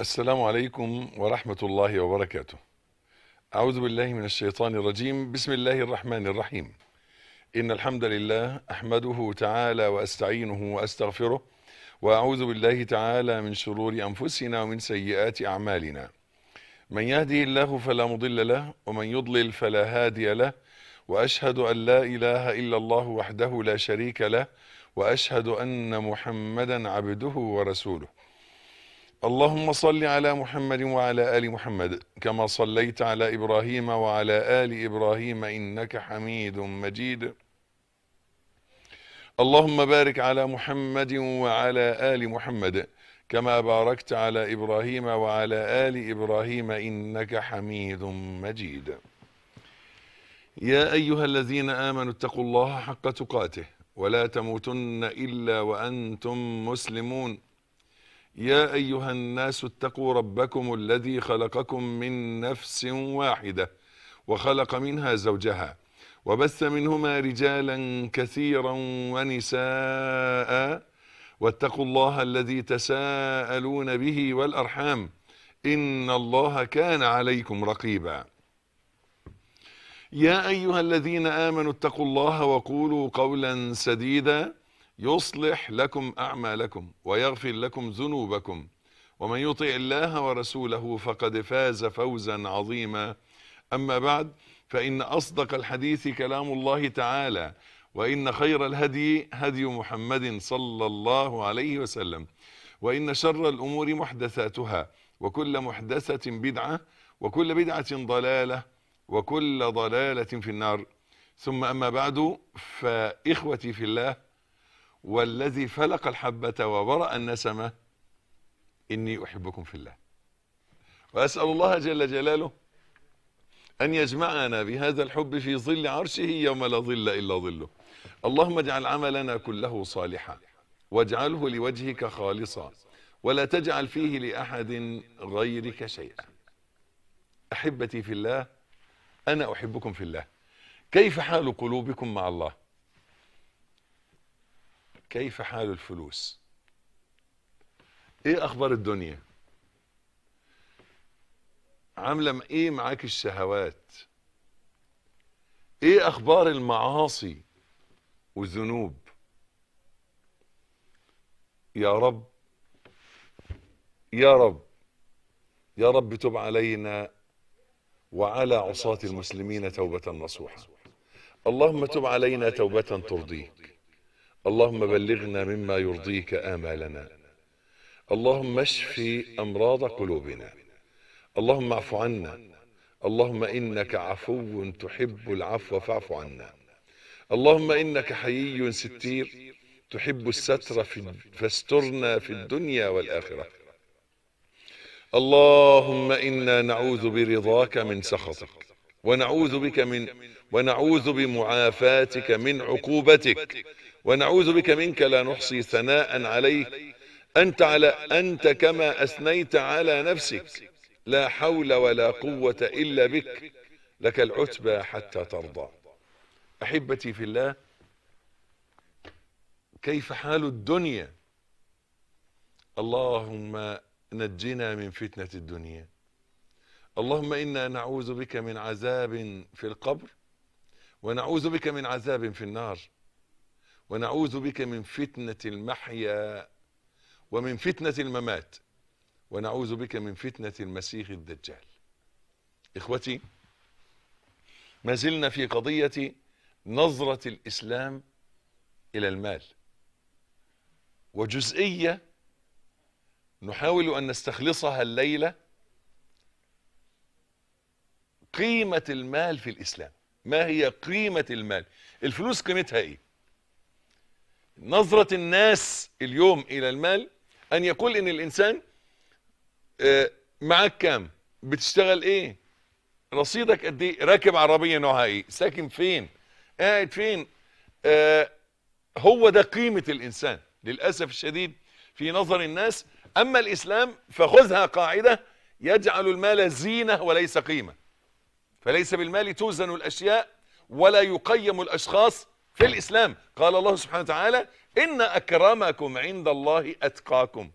السلام عليكم ورحمة الله وبركاته. أعوذ بالله من الشيطان الرجيم. بسم الله الرحمن الرحيم. إن الحمد لله أحمده تعالى وأستعينه وأستغفره، وأعوذ بالله تعالى من شرور أنفسنا ومن سيئات أعمالنا. من يهدي الله فلا مضل له، ومن يضلل فلا هادي له، وأشهد أن لا إله إلا الله وحده لا شريك له، وأشهد أن محمدا عبده ورسوله. اللهم صل على محمد وعلى آل محمد كما صليت على إبراهيم وعلى آل إبراهيم إنك حميد مجيد. اللهم بارك على محمد وعلى آل محمد كما باركت على إبراهيم وعلى آل إبراهيم إنك حميد مجيد. يا أيها الذين آمنوا اتقوا الله حق تقاته ولا تموتن إلا وأنتم مسلمون. يا أيها الناس اتقوا ربكم الذي خلقكم من نفس واحدة وخلق منها زوجها وبث منهما رجالا كثيرا ونساء، واتقوا الله الذي تساءلون به والأرحام إن الله كان عليكم رقيبا. يا أيها الذين آمنوا اتقوا الله وقولوا قولا سديدا يصلح لكم أعمالكم ويغفر لكم ذنوبكم، ومن يطع الله ورسوله فقد فاز فوزا عظيما. أما بعد، فإن أصدق الحديث كلام الله تعالى، وإن خير الهدي هدي محمد صلى الله عليه وسلم، وإن شر الأمور محدثاتها، وكل محدثة بدعة، وكل بدعة ضلالة، وكل ضلالة في النار. ثم أما بعد، فإخوتي في الله، والذي فلق الحبة وبرأ النسمة إني أحبكم في الله، وأسأل الله جل جلاله أن يجمعنا بهذا الحب في ظل عرشه يوم لا ظل إلا ظله. اللهم اجعل عملنا كله صالحا، واجعله لوجهك خالصا، ولا تجعل فيه لأحد غيرك شيئا. أحبتي في الله، أنا أحبكم في الله. كيف حال قلوبكم مع الله؟ كيف حال الفلوس؟ ايه اخبار الدنيا؟ عامله ايه معاك الشهوات؟ ايه اخبار المعاصي والذنوب؟ يا رب يا رب يا رب، تب علينا وعلى عصاة المسلمين توبة نصوحة. اللهم تب علينا توبة ترضيك، اللهم بلغنا مما يرضيك آمالنا، اللهم اشفي أمراض قلوبنا، اللهم اعف عنا، اللهم إنك عفو تحب العفو فاعف عنا، اللهم إنك حيي ستير تحب الستر فاسترنا في الدنيا والآخرة. اللهم إنا نعوذ برضاك من سخطك، ونعوذ بمعافاتك من عقوبتك، ونعوذ بك منك لا نحصي ثناء عليك أنت كما أثنيت على نفسك، لا حول ولا قوة إلا بك، لك العتبى حتى ترضى. أحبتي في الله، كيف حال الدنيا؟ اللهم نجنا من فتنة الدنيا، اللهم إنا نعوذ بك من عذاب في القبر، ونعوذ بك من عذاب في النار، ونعوذ بك من فتنة المحيا ومن فتنة الممات، ونعوذ بك من فتنة المسيح الدجال. إخوتي، ما زلنا في قضية نظرة الإسلام إلى المال، وجزئية نحاول أن نستخلصها الليلة: قيمة المال في الإسلام. ما هي قيمة المال؟ الفلوس قيمتها إيه؟ نظرة الناس اليوم إلى المال أن يقول إن الإنسان معاك كام، بتشتغل إيه، رصيدك قد إيه، راكب عربية نوعها إيه، ساكن فين، قاعد فين. هو ده قيمة الإنسان للأسف الشديد في نظر الناس. أما الإسلام فخذها قاعدة: يجعل المال زينة وليس قيمة، فليس بالمال توزن الأشياء ولا يقيم الأشخاص في الإسلام. قال الله سبحانه وتعالى: إن أكرمكم عند الله أتقاكم.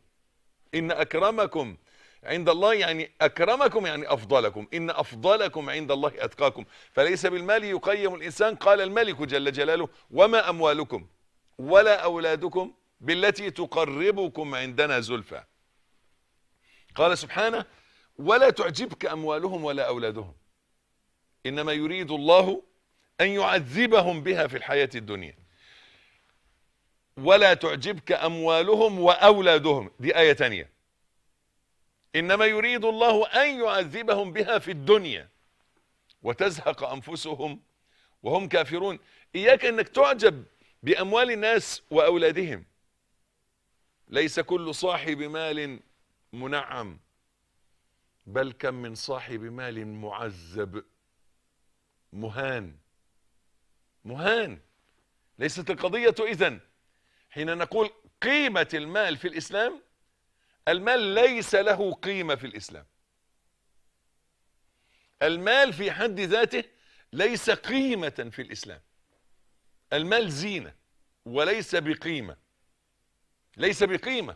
إن أكرمكم عند الله يعني أكرمكم يعني أفضلكم، إن أفضلكم عند الله أتقاكم، فليس بالمال يقيم الإنسان. قال الملك جل جلاله: وما أموالكم ولا أولادكم بالتي تقربكم عندنا زلفى. قال سبحانه: ولا تعجبك أموالهم ولا أولادهم، إنما يريد الله أن يعذبهم بها في الحياة الدنيا. ولا تعجبك أموالهم وأولادهم، دي آية تانية، إنما يريد الله أن يعذبهم بها في الدنيا وتزهق أنفسهم وهم كافرون. إياك أنك تعجب بأموال الناس وأولادهم، ليس كل صاحب مال منعم، بل كم من صاحب مال معذب مهان مهان. ليست القضية إذن حين نقول قيمة المال في الإسلام، المال ليس له قيمة في الإسلام، المال في حد ذاته ليس قيمة في الإسلام، المال زينة وليس بقيمة، ليس بقيمة.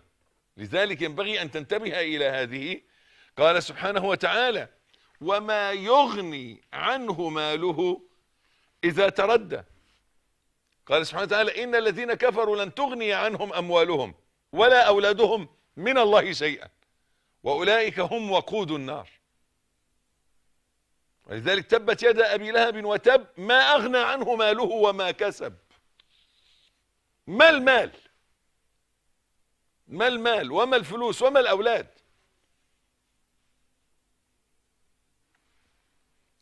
لذلك ينبغي أن تنتبه إلى هذه. قال سبحانه وتعالى: وما يغني عنه ماله إذا تردى. قال سبحانه وتعالى: إن الذين كفروا لن تغني عنهم أموالهم ولا أولادهم من الله شيئا وأولئك هم وقود النار. ولذلك تبت يد أبي لهب وتب، ما أغنى عنه ماله وما كسب. ما المال؟ ما المال وما الفلوس وما الأولاد؟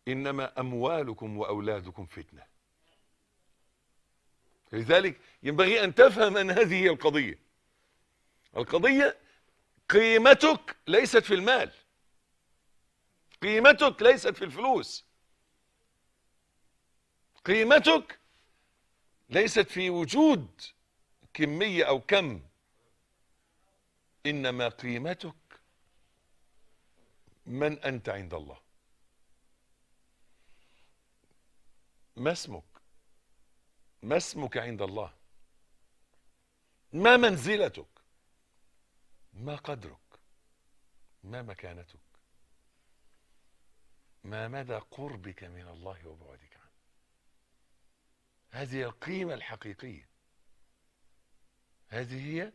إنما أموالكم وأولادكم فتنة. لذلك ينبغي أن تفهم أن هذه القضية، القضية قيمتك ليست في المال، قيمتك ليست في الفلوس، قيمتك ليست في وجود كمية أو كم، إنما قيمتك من أنت عند الله. ما اسمك؟ ما اسمك عند الله؟ ما منزلتك؟ ما قدرك؟ ما مكانتك؟ ما مدى قربك من الله وبعدك عنه؟ هذه القيمة الحقيقية، هذه هي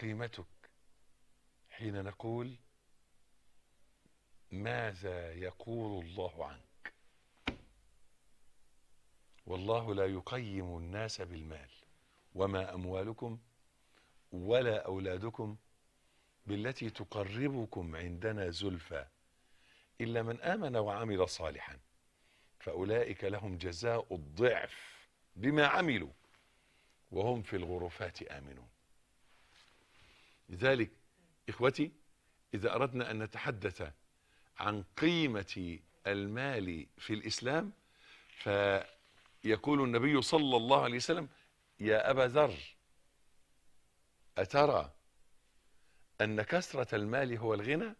قيمتك حين نقول ماذا يقول الله عنك. والله لا يقيم الناس بالمال، وما أموالكم ولا أولادكم بالتي تقربكم عندنا زلفى إلا من آمن وعمل صالحا فأولئك لهم جزاء الضعف بما عملوا وهم في الغرفات آمنون. لذلك إخوتي، إذا أردنا أن نتحدث عن قيمة المال في الإسلام، فيقول النبي صلى الله عليه وسلم: يا أبا ذر، أترى أن كثرة المال هو الغنى؟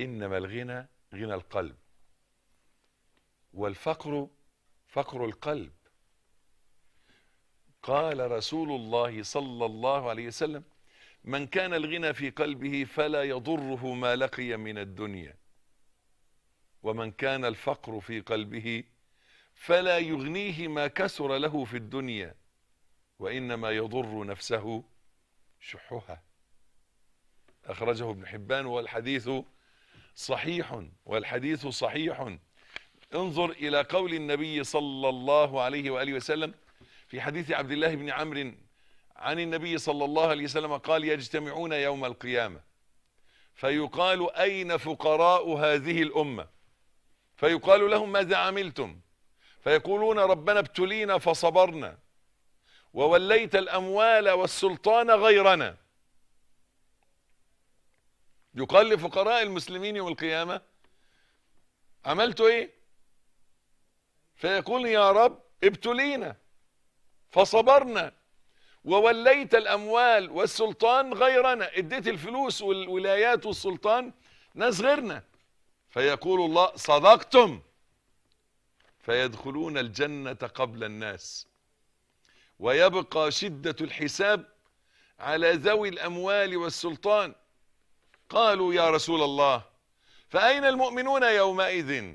إنما الغنى غنى القلب، والفقر فقر القلب. قال رسول الله صلى الله عليه وسلم: من كان الغنى في قلبه فلا يضره ما لقي من الدنيا، ومن كان الفقر في قلبه فلا يغنيه ما كثر له في الدنيا، وإنما يضر نفسه شحها. أخرجه ابن حبان والحديث صحيح، والحديث صحيح. انظر إلى قول النبي صلى الله عليه وآله وسلم في حديث عبد الله بن عمرو عن النبي صلى الله عليه وسلم قال: يجتمعون يوم القيامة فيقال: أين فقراء هذه الأمة؟ فيقال لهم: ماذا عملتم؟ فيقولون: ربنا ابتلينا فصبرنا، ووليت الأموال والسلطان غيرنا. يقال لفقراء المسلمين يوم القيامة: عملتوا ايه؟ فيقول: يا رب ابتلينا فصبرنا، ووليت الأموال والسلطان غيرنا، اديت الفلوس والولايات والسلطان ناس غيرنا. فيقول الله: صدقتم. فيدخلون الجنة قبل الناس، ويبقى شدة الحساب على ذوي الأموال والسلطان. قالوا يا رسول الله فأين المؤمنون يومئذ؟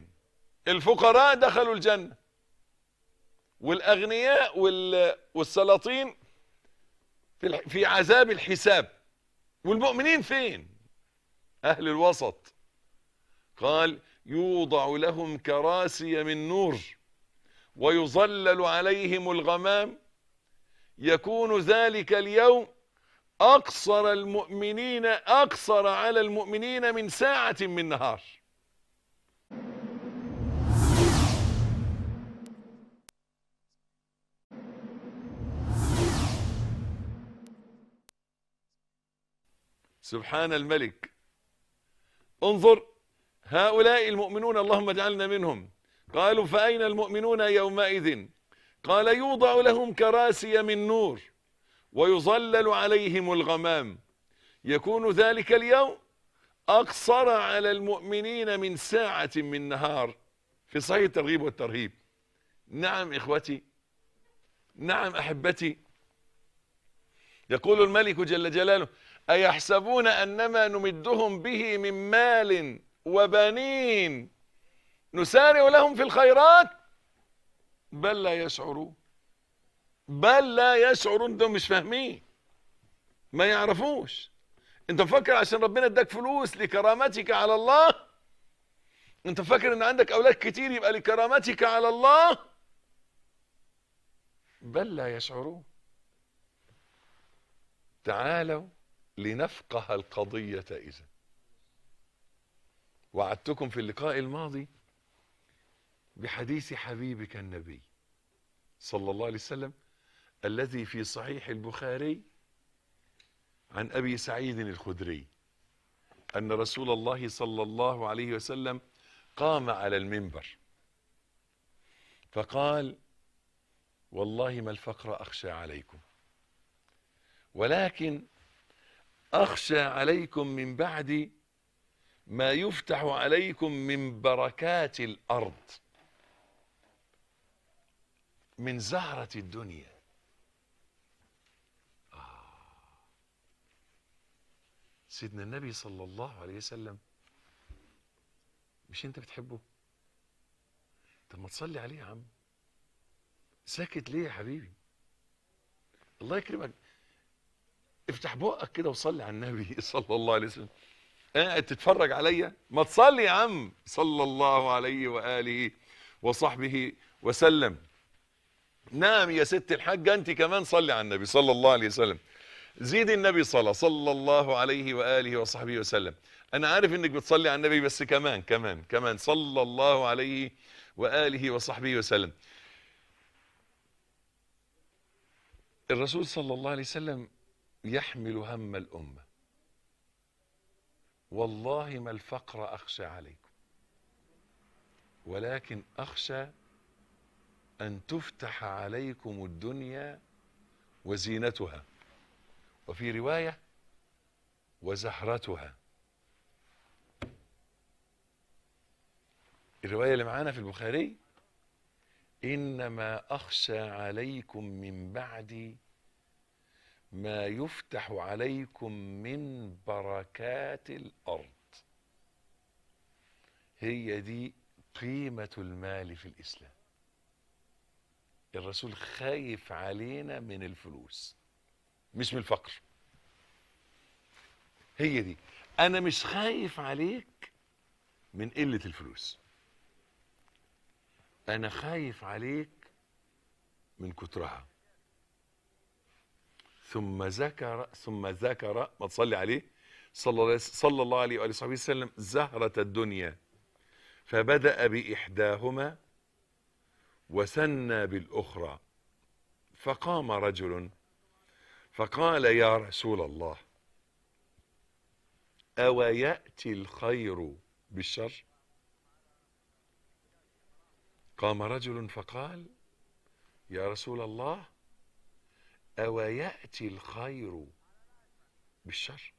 الفقراء دخلوا الجنة والأغنياء والسلاطين في عذاب الحساب، والمؤمنين فين؟ أهل الوسط. قال يوضع لهم كراسي من نور ويظلل عليهم الغمام، يكون ذلك اليوم أقصر على المؤمنين من ساعة من نهار. سبحان الملك. انظر هؤلاء المؤمنون اللهم اجعلنا منهم. قالوا فأين المؤمنون يومئذ؟ قال يوضع لهم كراسي من نور ويظلل عليهم الغمام، يكون ذلك اليوم أقصر على المؤمنين من ساعة من نهار. في صحيح الترغيب والترهيب. نعم إخوتي، نعم أحبتي، يقول الملك جل جلاله أيحسبون أنما نمدهم به من مال وبنين نسارع لهم في الخيرات بل لا يشعرون. بل لا يشعرون، انتم مش فاهمين، ما يعرفوش. انت مفكر عشان ربنا اداك فلوس لكرامتك على الله؟ انت مفكر ان عندك اولاد كتير يبقى لكرامتك على الله؟ بل لا يشعرون. تعالوا لنفقه القضية. إذا وعدتكم في اللقاء الماضي بحديث حبيبك النبي صلى الله عليه وسلم الذي في صحيح البخاري عن أبي سعيد الخدري أن رسول الله صلى الله عليه وسلم قام على المنبر فقال والله ما الفقر أخشى عليكم، ولكن أخشى عليكم من بعد ما يفتح عليكم من بركات الأرض، من زهرة الدنيا. سيدنا النبي صلى الله عليه وسلم مش انت بتحبه؟ طب ما تصلي عليه يا عم، ساكت ليه يا حبيبي؟ الله يكرمك، افتح بقك كده وصلي على النبي صلى الله عليه وسلم. قاعد تتفرج عليا؟ ما تصلي يا عم. صلى الله عليه وآله وصحبه وسلم. نعم يا ست الحاجة، انت كمان صلي على النبي صلى الله عليه وسلم، زيد النبي صلى الله عليه وآله وصحبه وسلم. انا عارف انك بتصلي على النبي، بس كمان كمان كمان صلى الله عليه وآله وصحبه وسلم. الرسول صلى الله عليه وسلم يحمل هم الأمة. والله ما الفقر أخشى عليكم، ولكن أخشى أن تفتح عليكم الدنيا وزينتها، وفي رواية وزهرتها. الرواية اللي معانا في البخاري إنما أخشى عليكم من بعدي ما يفتح عليكم من بركات الأرض. هي دي قيمة المال في الإسلام. الرسول خايف علينا من الفلوس مش من الفقر. هي دي، أنا مش خايف عليك من قلة الفلوس، أنا خايف عليك من كترها. ثم ذكر ما تصلي عليه صلى الله عليه وآله وصحبه وسلم زهرة الدنيا، فبدأ بإحداهما وثنى بالأخرى. فقام رجل فقال يا رسول الله أو يأتي الخير بالشر؟ قام رجل فقال يا رسول الله أو يأتي الخير بالشر؟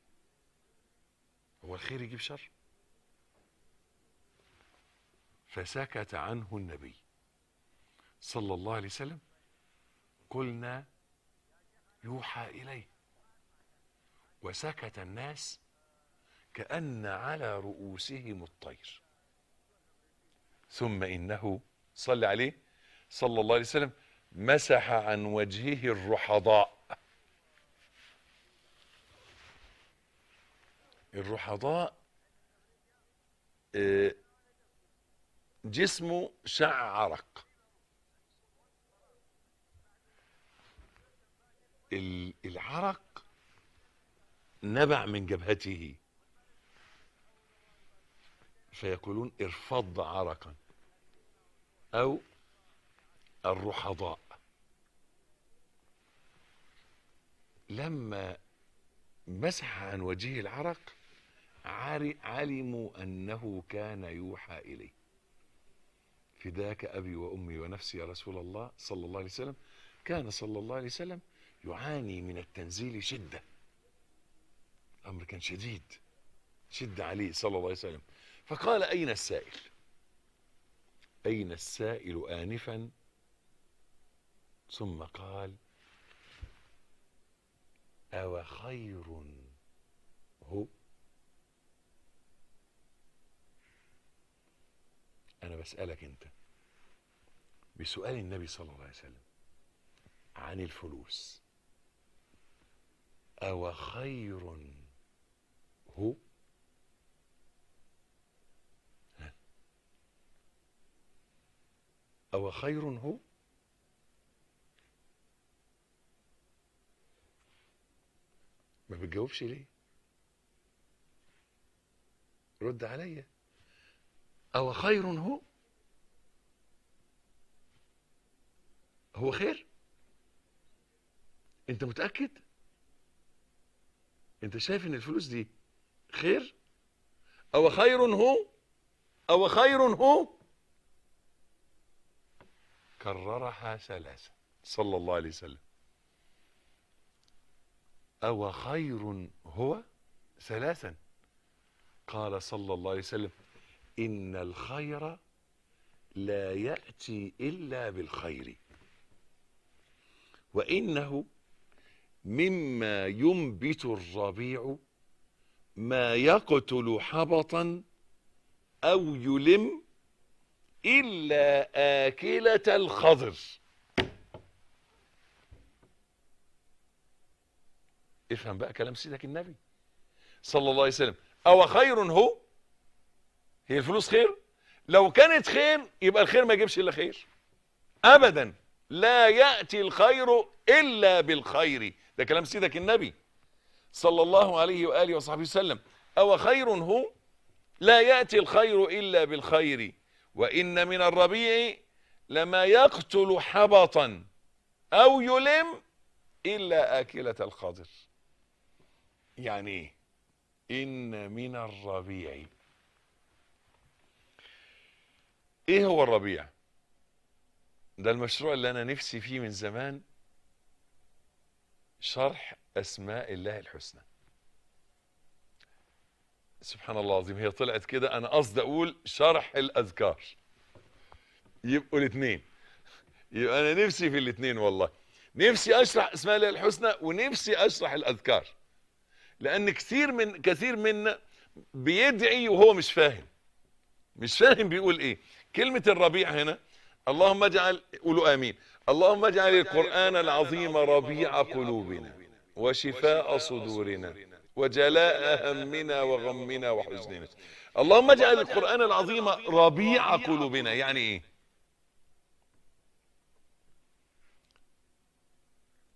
هو الخير يجيب شر؟ فسكت عنه النبي صلى الله عليه وسلم. قلنا يوحى إليه. وسكت الناس كأن على رؤوسهم الطير. ثم إنه صلى عليه صلى الله عليه وسلم مسح عن وجهه الرحضاء. الرحضاء جسمه شع عرق. العرق نبع من جبهته، فيقولون ارفض عرقا أو الرحضاء. لما مسح عن وجهه العرق علموا أنه كان يوحى إليه. فداك أبي وأمي ونفسي يا رسول الله صلى الله عليه وسلم. كان صلى الله عليه وسلم يعاني من التنزيل شدة، الأمر كان شديد شدة عليه صلى الله عليه وسلم. فقال أين السائل؟ أين السائل آنفا؟ ثم قال أو خير هو. أنا بسألك أنت بسؤال النبي صلى الله عليه وسلم عن الفلوس، أو خير هو؟ أو خير هو؟ ما بتجاوبش ليه؟ رد عليا. أو خير هو؟ هو خير؟ أنت متأكد؟ أنت شايف إن الفلوس دي خير؟ أو خير هو؟ أو خير هو؟ كررها ثلاثة صلى الله عليه وسلم. أو خير هو؟ ثلاثا. قال صلى الله عليه وسلم إن الخير لا يأتي إلا بالخير، وإنه مما ينبت الربيع ما يقتل حبطا أو يلم إلا آكلة الخضر. افهم بقى كلام سيدك النبي صلى الله عليه وسلم. أو خير هو؟ هي الفلوس خير؟ لو كانت خير يبقى الخير ما يجيبش إلا خير أبدا، لا يأتي الخير إلا بالخير. ده كلام سيدك النبي صلى الله عليه وآله وصحبه وسلم. أو خير هو؟ لا يأتي الخير إلا بالخير، وإن من الربيع لما يقتل حبطا أو يلم إلا آكلة الخضر. يعني إن من الربيع، إيه هو الربيع؟ ده المشروع اللي أنا نفسي فيه من زمان، شرح أسماء الله الحسنى. سبحان الله العظيم، هي طلعت كده. أنا قصدي أقول شرح الأذكار، يبقوا الاثنين. يبقى أنا نفسي في الاثنين والله، نفسي أشرح أسماء الله الحسنى ونفسي أشرح الأذكار، لأن كثير منا بيدعي وهو مش فاهم بيقول إيه. كلمة الربيع هنا، اللهم اجعل، قولوا آمين، اللهم اجعل القرآن العظيم ربيع قلوبنا وشفاء صدورنا وجلاء همنا وغمنا وحزننا. اللهم اجعل القرآن العظيم ربيع قلوبنا. يعني ايه؟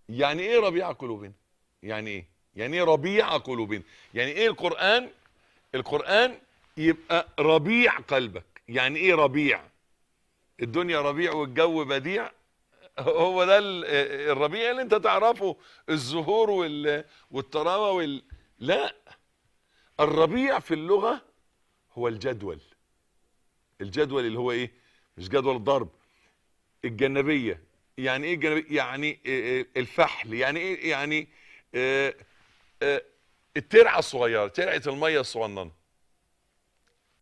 يعني ايه ربيع قلوبنا؟ يعني ايه؟ يعني ايه ربيع قلوبنا؟ يعني ايه القرآن؟ القرآن يبقى ربيع قلبك. يعني ايه ربيع؟ الدنيا ربيع والجو بديع، هو ده الربيع اللي انت تعرفه، الزهور والتراوة لا، الربيع في اللغة هو الجدول. الجدول اللي هو ايه؟ مش جدول الضرب، الجنبية. يعني ايه الجنبية؟ يعني الفحل. يعني ايه؟ يعني الترعة الصغيرة، ترعة المية الصغننة.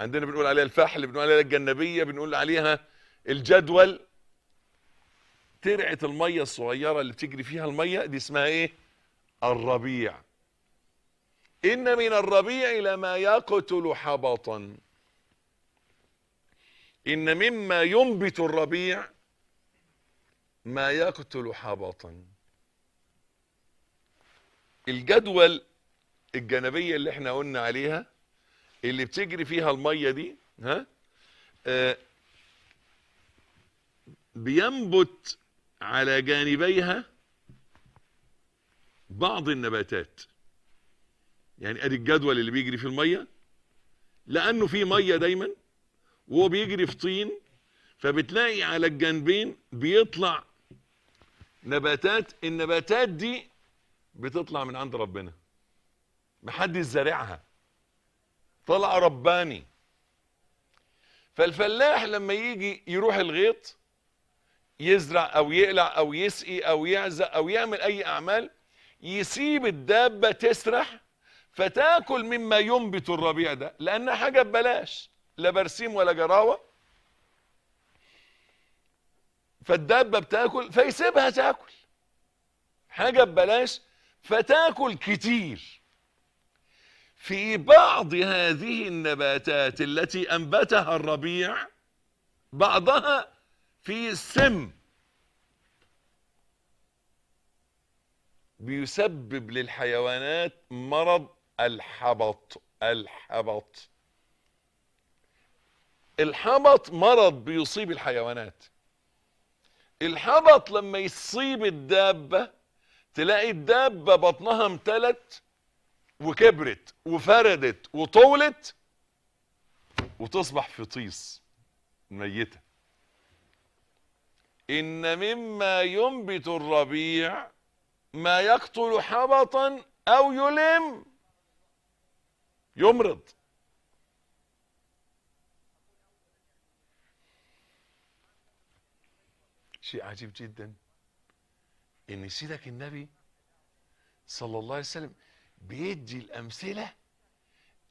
عندنا بنقول عليها الفحل، بنقول عليها الجنبية، بنقول عليها الجدول. ترعة المية الصغيرة اللي بتجري فيها المية دي اسمها ايه؟ الربيع. إن من الربيع لما يقتل حبطا. إن مما ينبت الربيع ما يقتل حبطا. الجدول الجانبية اللي احنا قلنا عليها اللي بتجري فيها المية دي، ها، بينبت على جانبيها بعض النباتات. يعني ادي الجدول اللي بيجري في المية، لانه في مية دايما وهو بيجري في طين، فبتلاقي على الجانبين بيطلع نباتات. النباتات دي بتطلع من عند ربنا، محدش زارعها، طلع رباني. فالفلاح لما يجي يروح الغيط يزرع او يقلع او يسقي او يعزق او يعمل اي اعمال، يسيب الدابة تسرح فتاكل مما ينبت الربيع ده، لانها حاجة ببلاش، لا برسيم ولا جراوة، فالدابة بتاكل فيسيبها تاكل، حاجة ببلاش فتاكل كتير. في بعض هذه النباتات التي أنبتها الربيع بعضها في السم بيسبب للحيوانات مرض الحبط. الحبط مرض بيصيب الحيوانات. الحبط لما يصيب الدابة تلاقي الدابة بطنها امتلت وكبرت وفردت وطولت وتصبح فطيس ميتة. إن مما ينبت الربيع ما يقتل حبطا أو يلم، يمرض. شيء عجيب جدا إن سيدك النبي صلى الله عليه وسلم بيدي الأمثلة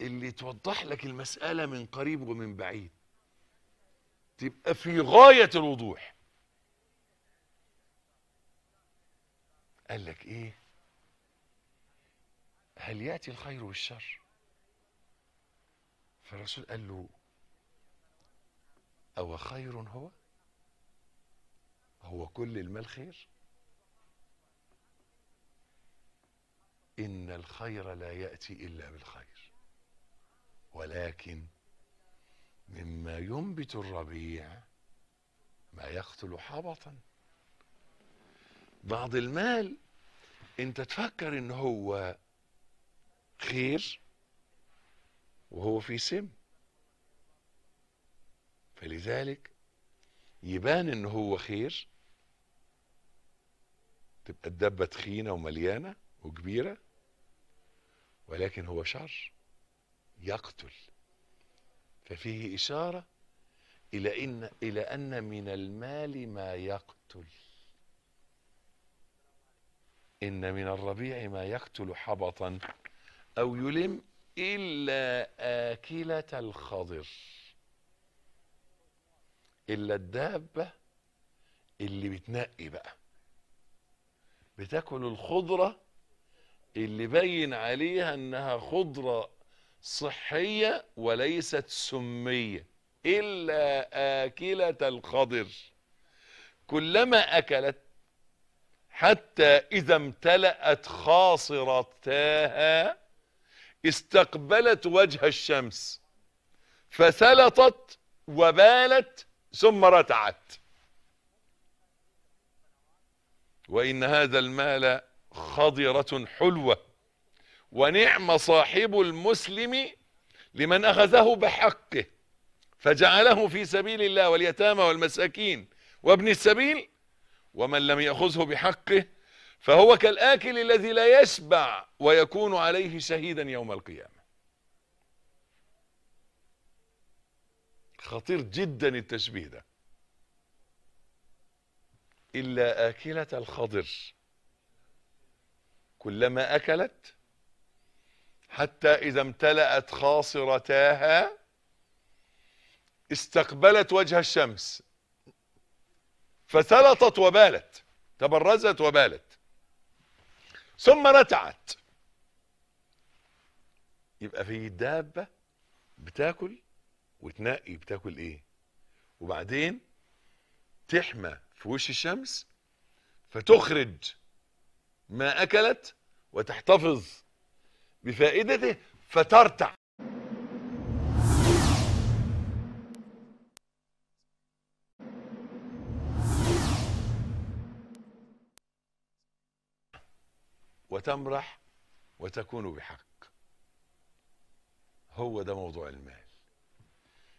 اللي توضح لك المسألة من قريب ومن بعيد، تبقى في غاية الوضوح. قال لك إيه؟ هل يأتي الخير والشر؟ فالرسول قال له أو خير هو؟ هو كل المال خير؟ إن الخير لا يأتي إلا بالخير، ولكن مما ينبت الربيع ما يقتل حبطا. بعض المال انت تفكر ان هو خير وهو في سم، فلذلك يبان ان هو خير، تبقى الدبة تخينة ومليانة وكبيرة، ولكن هو شر يقتل. ففيه إشارة إلى أن من المال ما يقتل. إن من الربيع ما يقتل حبطا أو يلم إلا آكلة الخضر، إلا الدابة اللي بتنقي بقى، بتاكل الخضرة اللي باين عليها انها خضرة صحية وليست سمية. الا آكلة الخضر، كلما اكلت حتى اذا امتلأت خاصرتاها استقبلت وجه الشمس فسلطت وبالت ثم رتعت. وان هذا المال خضرة حلوة ونعم صاحب المسلم لمن أخذه بحقه فجعله في سبيل الله واليتامى والمساكين وابن السبيل، ومن لم يأخذه بحقه فهو كالآكل الذي لا يشبع ويكون عليه شهيدا يوم القيامة. خطير جدا التشبيه ده. إلا آكلة الخضر، كلما أكلت حتى إذا امتلأت خاصرتاها استقبلت وجه الشمس فسلطت وبالت، تبرزت وبالت ثم رتعت. يبقى في دابه بتاكل وتنقي بتاكل ايه، وبعدين تحمى في وش الشمس فتخرج ما اكلت وتحتفظ بفائدته فترتع. وتمرح وتكون بحق. هو ده موضوع المال.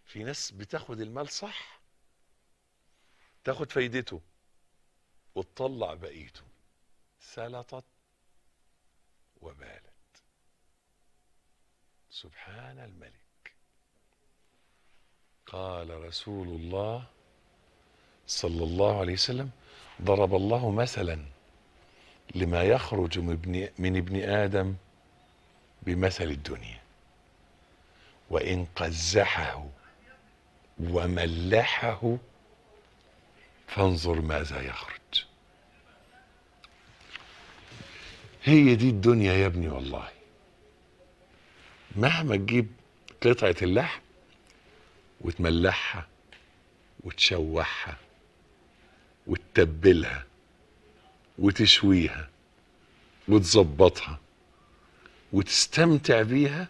في ناس بتاخد المال صح، تاخد فايدته وتطلع بقيته، سلطت وبالت. سبحان الملك. قال رسول الله صلى الله عليه وسلم: ضرب الله مثلا لما يخرج من ابن آدم بمثل الدنيا، وإن قزحه وملحه فانظر ماذا يخرج. هي دي الدنيا يا ابني والله. مهما تجيب قطعة اللحم وتملحها وتشوحها وتتبلها وتشويها وتظبطها وتستمتع بيها،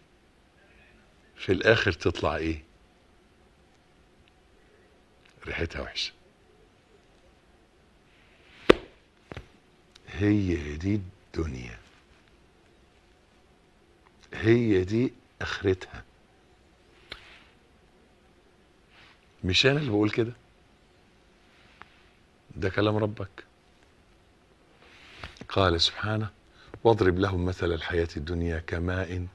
في الاخر تطلع ايه؟ ريحتها وحشه. هي دي الدنيا، هي دي اخرتها. مش انا اللي بقول كده، ده كلام ربك. قال سبحانه: واضرب لهم مثل الحياة الدنيا كماء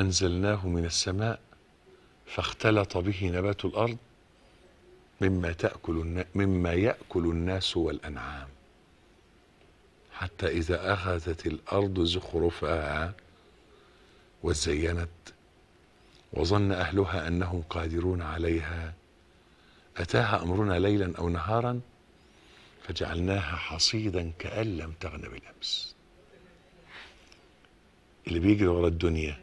أنزلناه من السماء فاختلط به نبات الأرض مما يأكل الناس والأنعام حتى إذا أخذت الأرض زخرفها وزينت وظن أهلها أنهم قادرون عليها أتاها أمرنا ليلا أو نهارا فجعلناها حصيدا كأن لم تغن بالأمس. اللي بيجري ورا الدنيا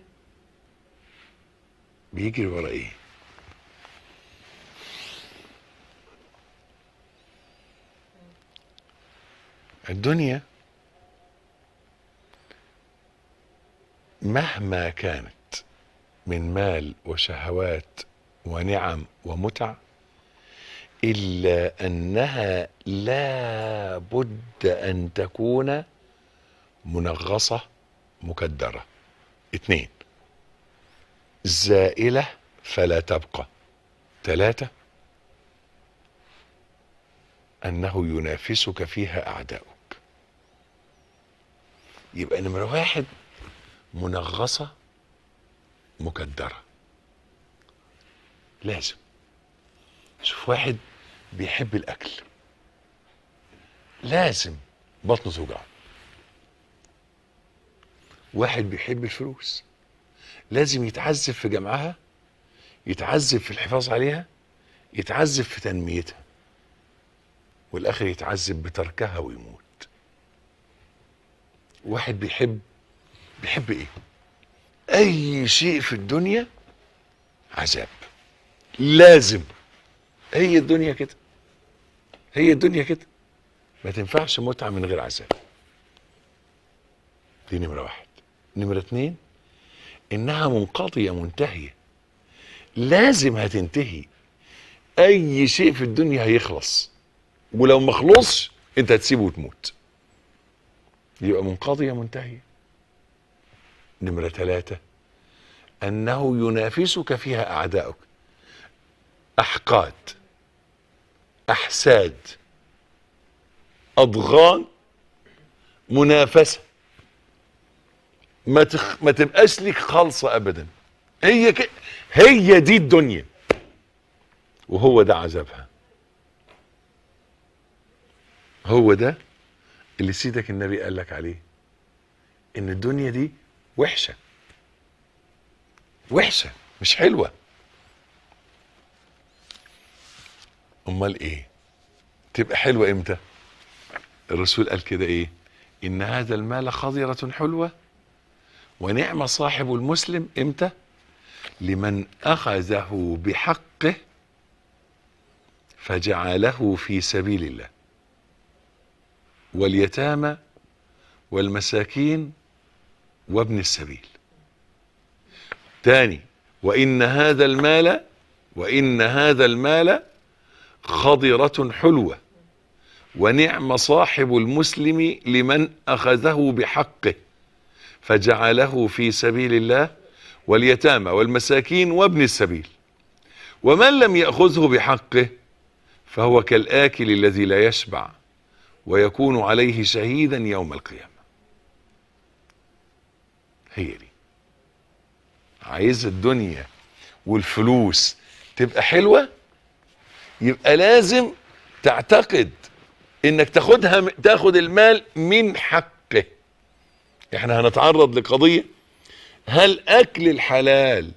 بيجري ورا ايه؟ الدنيا مهما كانت من مال وشهوات ونعم ومتع إلا أنها لا بد أن تكون منغصة مكدرة. 2 زائلة فلا تبقى. 3 أنه ينافسك فيها أعداؤك. يبقى نمرة 1 منغصة مكدرة. لازم شوف واحد بيحب الأكل لازم بطنه توجعه، واحد بيحب الفلوس لازم يتعذب في جمعها، يتعذب في الحفاظ عليها، يتعذب في تنميتها، والآخر يتعذب بتركها ويموت. واحد بيحب ايه؟ أي شيء في الدنيا عذاب، لازم. هي الدنيا كده، هي الدنيا كده، ما تنفعش متعة من غير عذاب. دي نمرة 1. نمرة 2 إنها منقضية منتهية، لازم هتنتهي. أي شيء في الدنيا هيخلص، ولو ما خلصش أنت هتسيبه وتموت، يبقى منقضية منتهية. نمرة 3 أنه ينافسك فيها أعداؤك، أحقاد، أحساد، أضغان، منافسة، ما تبقاش ليك خالصة أبدا. هي دي الدنيا، وهو ده عذابها. هو ده اللي سيدك النبي قال لك عليه، إن الدنيا دي وحشة، وحشة مش حلوة. أمال إيه؟ تبقى حلوة إمتى؟ الرسول قال كده إيه؟ إن هذا المال خضرة حلوة ونعم صاحب المسلم امتى؟ لمن أخذه بحقه فجعله في سبيل الله. واليتامى والمساكين وابن السبيل. تاني، وإن هذا المال خضرة حلوة ونعم صاحب المسلم لمن أخذه بحقه فجعله في سبيل الله واليتامى والمساكين وابن السبيل. ومن لم يأخذه بحقه فهو كالآكل الذي لا يشبع ويكون عليه شهيدا يوم القيامة. هي دي، عايز الدنيا والفلوس تبقى حلوة يبقى لازم تعتقد انك تاخد المال من حقه. احنا هنتعرض لقضية، هل اكل الحلال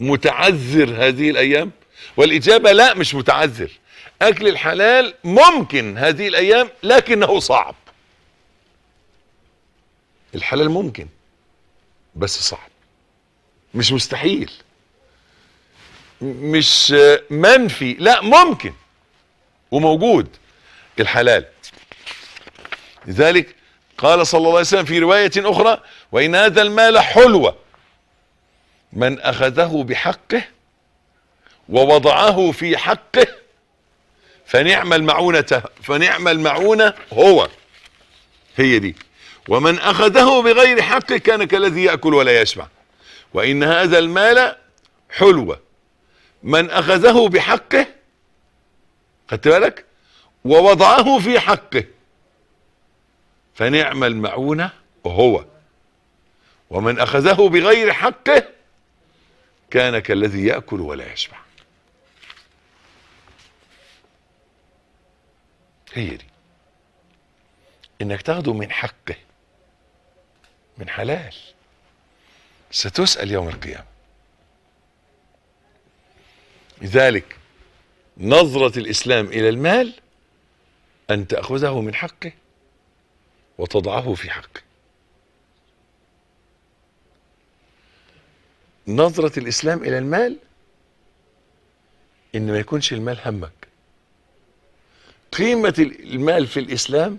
متعذر هذه الايام؟ والاجابة لا، مش متعذر. اكل الحلال ممكن هذه الايام لكنه صعب. الحلال ممكن بس صعب، مش مستحيل، مش منفي، لا ممكن وموجود الحلال. لذلك قال صلى الله عليه وسلم في رواية أخرى: وإن هذا المال حلوة من أخذه بحقه ووضعه في حقه فنعم المعونة هو. هي دي. ومن أخذه بغير حقه كان كالذي يأكل ولا يشبع. وإن هذا المال حلوة من أخذه بحقه، خدت بالك، ووضعه في حقه فنعم المعونة هو. ومن أخذه بغير حقه كان كالذي يأكل ولا يشبع. هي دي، إنك تاخده من حقه، من حلال، ستسأل يوم القيامة. لذلك نظرة الإسلام إلى المال أن تأخذه من حقه وتضعه في حقه. نظرة الإسلام إلى المال إن ما يكونش المال همك. قيمة المال في الإسلام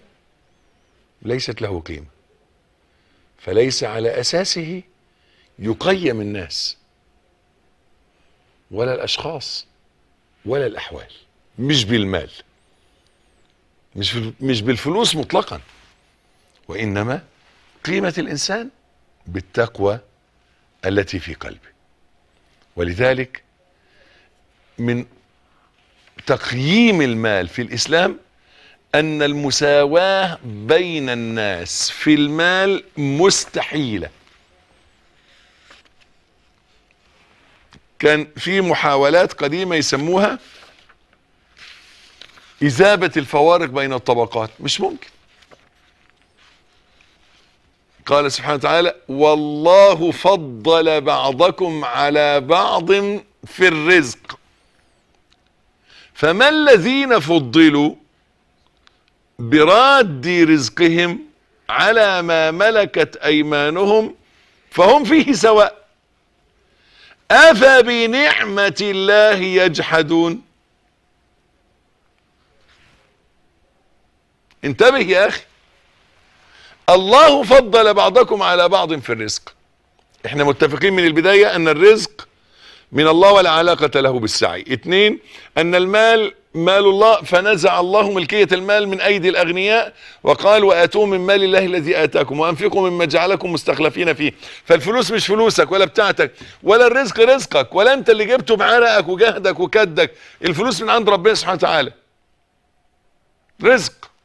ليست له قيمة، فليس على أساسه يقيم الناس ولا الأشخاص ولا الأحوال. مش بالمال، مش بالفلوس مطلقا، وإنما قيمة الإنسان بالتقوى التي في قلبه. ولذلك من تقييم المال في الإسلام أن المساواة بين الناس في المال مستحيلة. كان في محاولات قديمة يسموها إذابة الفوارق بين الطبقات، مش ممكن. قال سبحانه وتعالى: والله فضل بعضكم على بعض في الرزق فما الذين فضلوا براد رزقهم على ما ملكت أيمانهم فهم فيه سواء أفبنعمة الله يجحدون. انتبه يا أخي، الله فضل بعضكم على بعض في الرزق. احنا متفقين من البداية أن الرزق من الله ولا علاقة له بالسعي. 2، أن المال مال الله، فنزع الله ملكية المال من أيدي الأغنياء وقال: وآتوا من مال الله الذي آتاكم وأنفقوا مما جعلكم مستخلفين فيه. فالفلوس مش فلوسك ولا بتاعتك، ولا الرزق رزقك، ولا أنت اللي جبته بعرقك وجهدك وكدك. الفلوس من عند ربنا سبحانه وتعالى،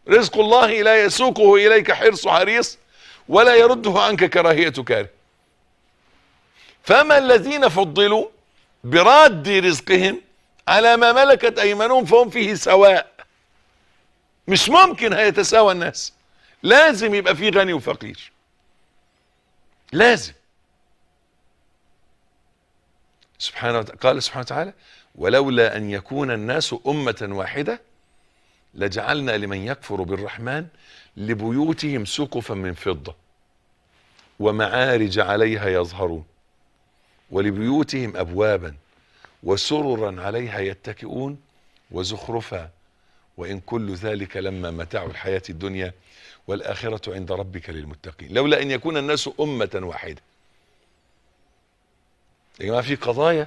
رزق الله لا يسوقه إليك حرص حريص ولا يرده عنك كراهية كاره. فما الذين فضلوا براد رزقهم على ما ملكت أيمانهم فهم فيه سواء. مش ممكن هيتساوى الناس، لازم يبقى فيه غني وفقير، لازم. سبحانه وتعالى قال سبحانه وتعالى: ولولا أن يكون الناس أمة واحدة لجعلنا لمن يكفر بالرحمن لبيوتهم سقفا من فضة ومعارج عليها يظهرون، ولبيوتهم أبوابا وسررا عليها يتكئون وزخرفا، وإن كل ذلك لما متاع الحياة الدنيا، والآخرة عند ربك للمتقين. لولا أن يكون الناس أمة واحدة. يا جماعة في قضايا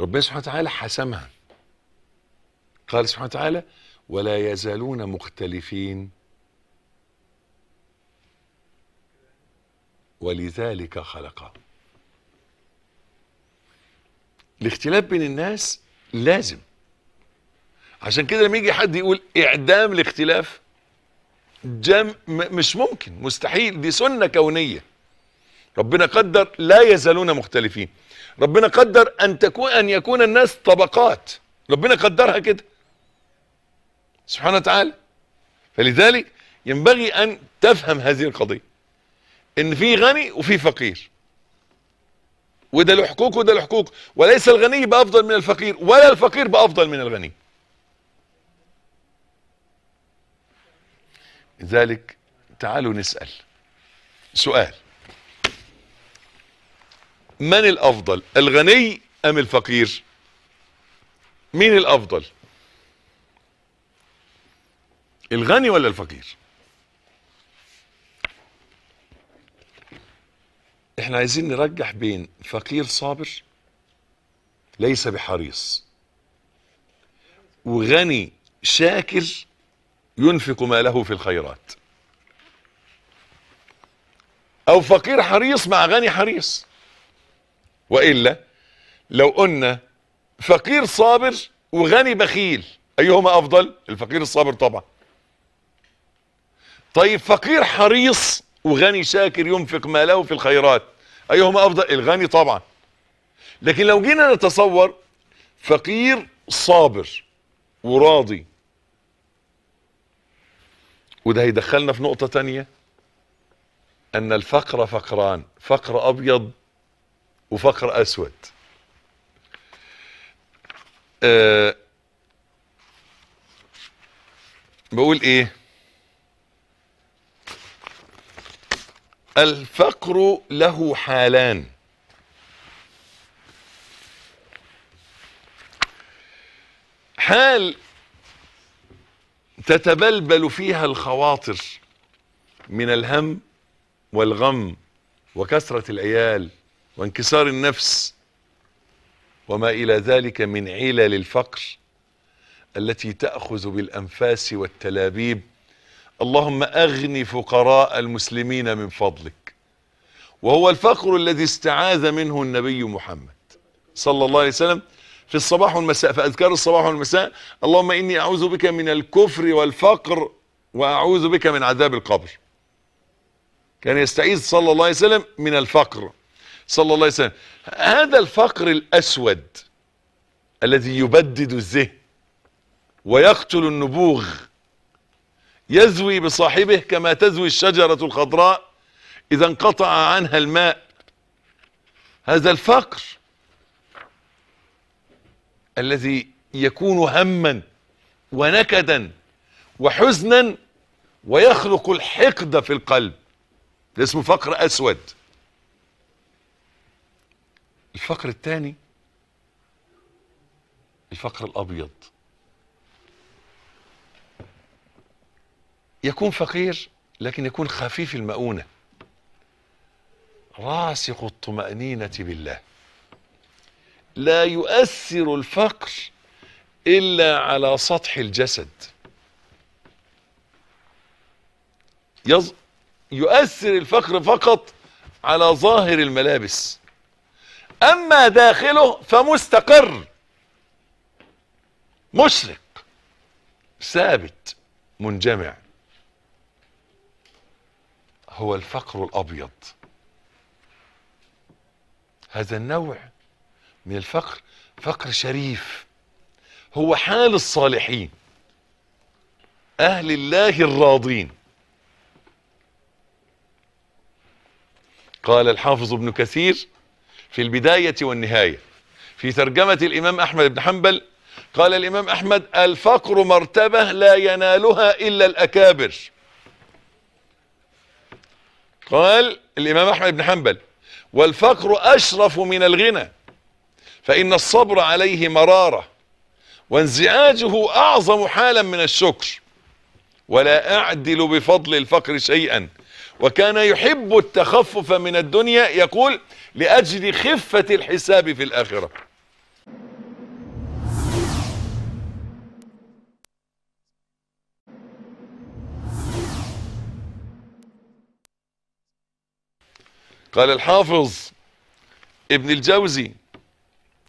ربنا سبحانه وتعالى حسمها، قال سبحانه وتعالى: ولا يزالون مختلفين ولذلك خلقهم. الاختلاف بين الناس لازم، عشان كده لما يجي حد يقول اعدام الاختلاف مش ممكن، مستحيل، دي سنة كونية. ربنا قدر لا يزالون مختلفين، ربنا قدر ان يكون الناس طبقات، ربنا قدرها كده سبحانه وتعالى. فلذلك ينبغي ان تفهم هذه القضيه، ان في غني وفي فقير، وده له حقوق وده له حقوق، وليس الغني بافضل من الفقير ولا الفقير بافضل من الغني. لذلك تعالوا نسال سؤال: من الأفضل، الغني أم الفقير؟ مين الأفضل، الغني ولا الفقير؟ احنا عايزين نرجح بين فقير صابر ليس بحريص، وغني شاكر ينفق ماله في الخيرات، أو فقير حريص مع غني حريص. وإلا لو قلنا فقير صابر وغني بخيل، أيهما أفضل؟ الفقير الصابر طبعا. طيب فقير حريص وغني شاكر ينفق ماله في الخيرات، أيهما أفضل؟ الغني طبعا. لكن لو جينا نتصور فقير صابر وراضي، وده هيدخلنا في نقطة تانية، أن الفقر فقران، فقر أبيض وفقر أسود. بقول إيه؟ الفقر له حالان: حال تتبلبل فيها الخواطر من الهم والغم وكثرة العيال وانكسار النفس وما إلى ذلك من علل الفقر التي تأخذ بالأنفاس والتلابيب. اللهم أغنِ فقراء المسلمين من فضلك. وهو الفقر الذي استعاذ منه النبي محمد صلى الله عليه وسلم في الصباح والمساء، في أذكار الصباح والمساء: اللهم إني أعوذ بك من الكفر والفقر وأعوذ بك من عذاب القبر. كان يستعيذ صلى الله عليه وسلم من الفقر صلى الله عليه وسلم. هذا الفقر الأسود الذي يبدد الذهن ويقتل النبوغ، يزوي بصاحبه كما تزوي الشجرة الخضراء إذا انقطع عنها الماء. هذا الفقر الذي يكون هما ونكدا وحزنا ويخلق الحقد في القلب، ده اسمه فقر أسود. الفقر الثاني الفقر الأبيض، يكون فقير لكن يكون خفيف المؤونة، راسخ الطمأنينة بالله، لا يؤثر الفقر إلا على سطح الجسد، يؤثر الفقر فقط على ظاهر الملابس، أما داخله فمستقر مشرق ثابت منجمع، هو الفقر الأبيض. هذا النوع من الفقر فقر شريف، هو حال الصالحين أهل الله الراضين. قال الحافظ ابن كثير في البداية والنهاية في ترجمة الإمام أحمد بن حنبل، قال الإمام أحمد: الفقر مرتبة لا ينالها إلا الأكابر. قال الإمام أحمد بن حنبل: والفقر أشرف من الغنى، فإن الصبر عليه مرارة، وانزعاجه أعظم حالا من الشكر، ولا أعدل بفضل الفقر شيئا. وكان يحب التخفف من الدنيا، يقول: لأجل خفة الحساب في الآخرة. قال الحافظ ابن الجوزي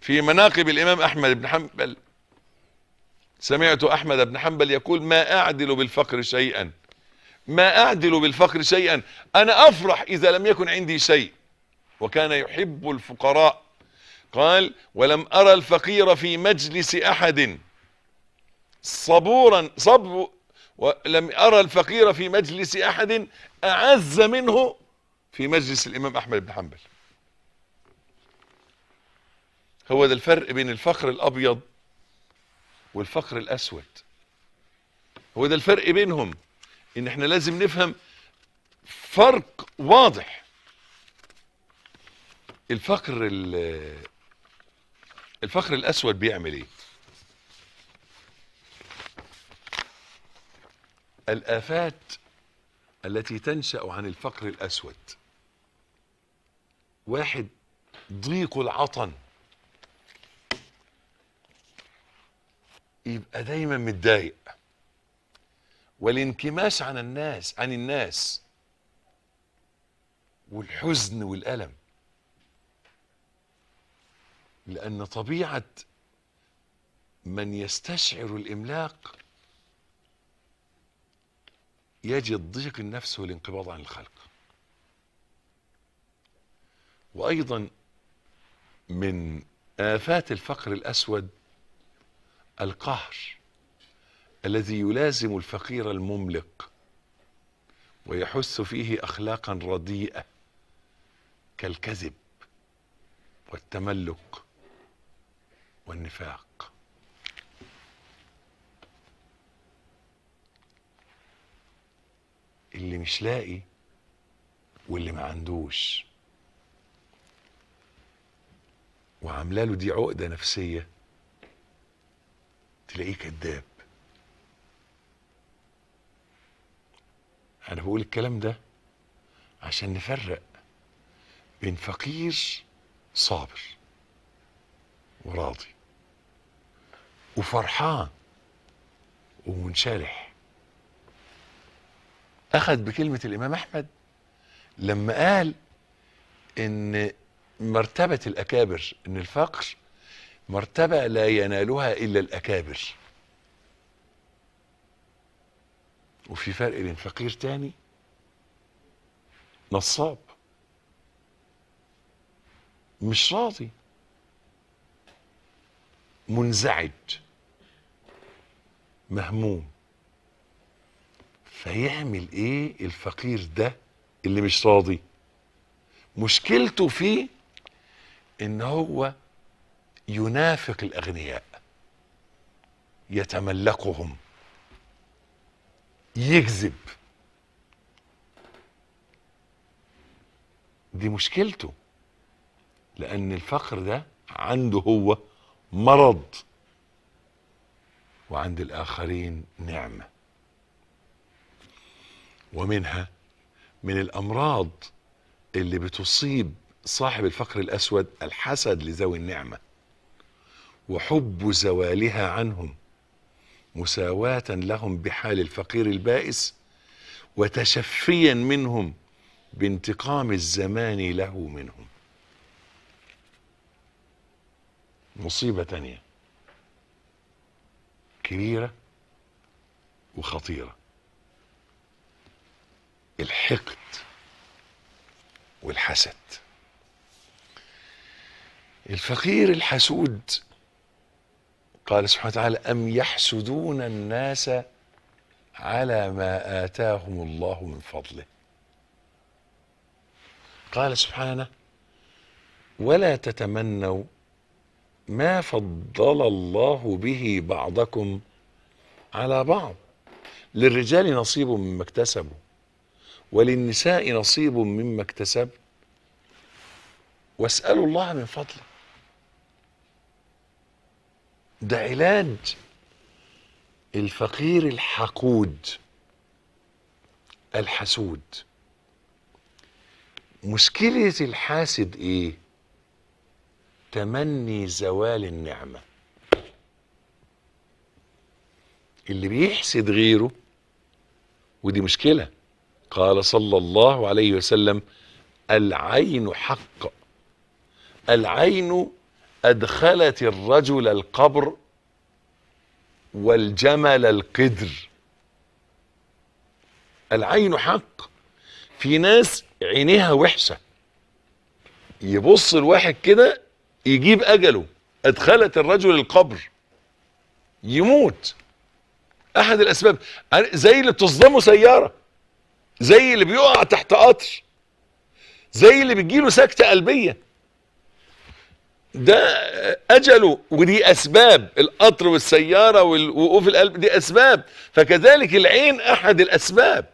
في مناقب الإمام أحمد بن حنبل: سمعت أحمد بن حنبل يقول: ما أعدل بالفقر شيئا، ما أعدل بالفقر شيئا، أنا أفرح إذا لم يكن عندي شيء. وكان يحب الفقراء. قال: ولم أرى الفقير في مجلس أحد صبورا ولم أرى الفقير في مجلس أحد أعز منه في مجلس الإمام أحمد بن حنبل. هو ده الفرق بين الفقر الأبيض والفقر الأسود، هو ده الفرق بينهم. إن احنا لازم نفهم فرق واضح. الفقر الأسود بيعمل إيه؟ الآفات التي تنشأ عن الفقر الأسود: واحد، ضيق العطن، يبقى دايما متضايق، والانكماش عن الناس والحزن والألم، لأن طبيعة من يستشعر الإملاق يجد ضيق النفس والانقباض عن الخلق. وأيضا من آفات الفقر الأسود القهر الذي يلازم الفقير المملق ويحث فيه أخلاقا رديئة كالكذب والتملق والنفاق. اللي مش لاقي واللي ما عندوش وعاملاله دي عقدة نفسية، تلاقيه كذاب. أنا بقول الكلام ده عشان نفرق بين فقير صابر وراضي وفرحان ومنشرح. أخذ بكلمة الإمام أحمد لما قال إن مرتبة الأكابر، إن الفقر مرتبة لا ينالها إلا الأكابر. وفي فرق بين فقير تاني نصاب مش راضي منزعج مهموم. فيعمل ايه الفقير ده اللي مش راضي؟ مشكلته فيه ان هو ينافق الاغنياء، يتملقهم، يكذب. دي مشكلته، لان الفقر ده عنده هو مرض وعند الاخرين نعمة. ومنها من الأمراض اللي بتصيب صاحب الفقر الأسود الحسد لذوي النعمة وحب زوالها عنهم، مساواة لهم بحال الفقير البائس، وتشفيا منهم بانتقام الزمان له منهم. مصيبة تانية كبيرة وخطيرة: الحقد والحسد. الفقير الحسود قال سبحانه وتعالى: أم يحسدون الناس على ما آتاهم الله من فضله. قال سبحانه: ولا تتمنوا ما فضل الله به بعضكم على بعض، للرجال نصيب مما اكتسبوا وللنساء نصيب مما اكتسبن واسألوا الله من فضله. ده علاج الفقير الحقود الحسود. مشكلة الحاسد ايه؟ تمني زوال النعمة. اللي بيحسد غيره، ودي مشكلة. قال صلى الله عليه وسلم: العين حق، العين أدخلت الرجل القبر والجمل القدر. العين حق. في ناس عينيها وحشة، يبص الواحد كده يجيب أجله. أدخلت الرجل القبر، يموت. أحد الأسباب زي اللي بتصدمه سيارة، زي اللي بيقع تحت قطر، زي اللي بتجيله سكتة قلبية، ده أجله. ودي أسباب، القطر والسيارة والوقوف القلب دي أسباب. فكذلك العين أحد الأسباب،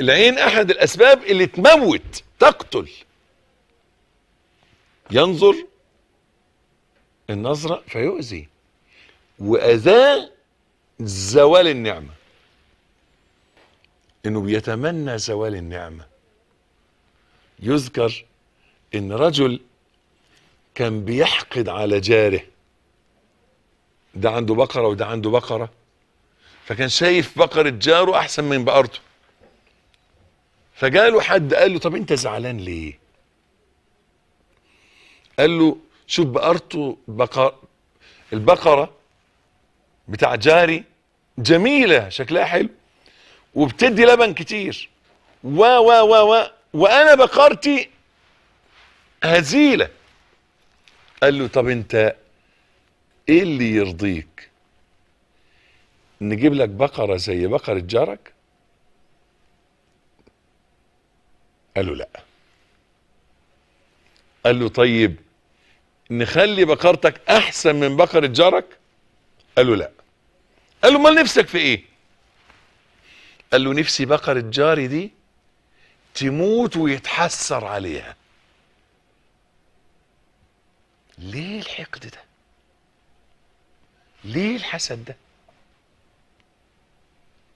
العين أحد الأسباب اللي تموت، تقتل. ينظر النظرة فيؤذي، وأذاه زوال النعمة، إنه بيتمنى زوال النعمة. يذكر إن رجل كان بيحقد على جاره، ده عنده بقرة وده عنده بقرة، فكان شايف بقرة جاره أحسن من بقرته. فجاله حد قال له: طب أنت زعلان ليه؟ قال له: شوف بقرته، البقرة بتاع جاري جميلة، شكلها حلو وبتدي لبن كتير، وا وا وا وا وانا بقرتي هزيلة. قال له: طب انت ايه اللي يرضيك؟ نجيب لك بقرة زي بقرة جارك؟ قال له: لا. قال له: طيب نخلي بقرتك احسن من بقرة جارك؟ قال له: لا. قال له: امال نفسك في ايه؟ قال له: نفسي بقرة جاري دي تموت ويتحسر عليها. ليه الحقد ده؟ ليه الحسد ده؟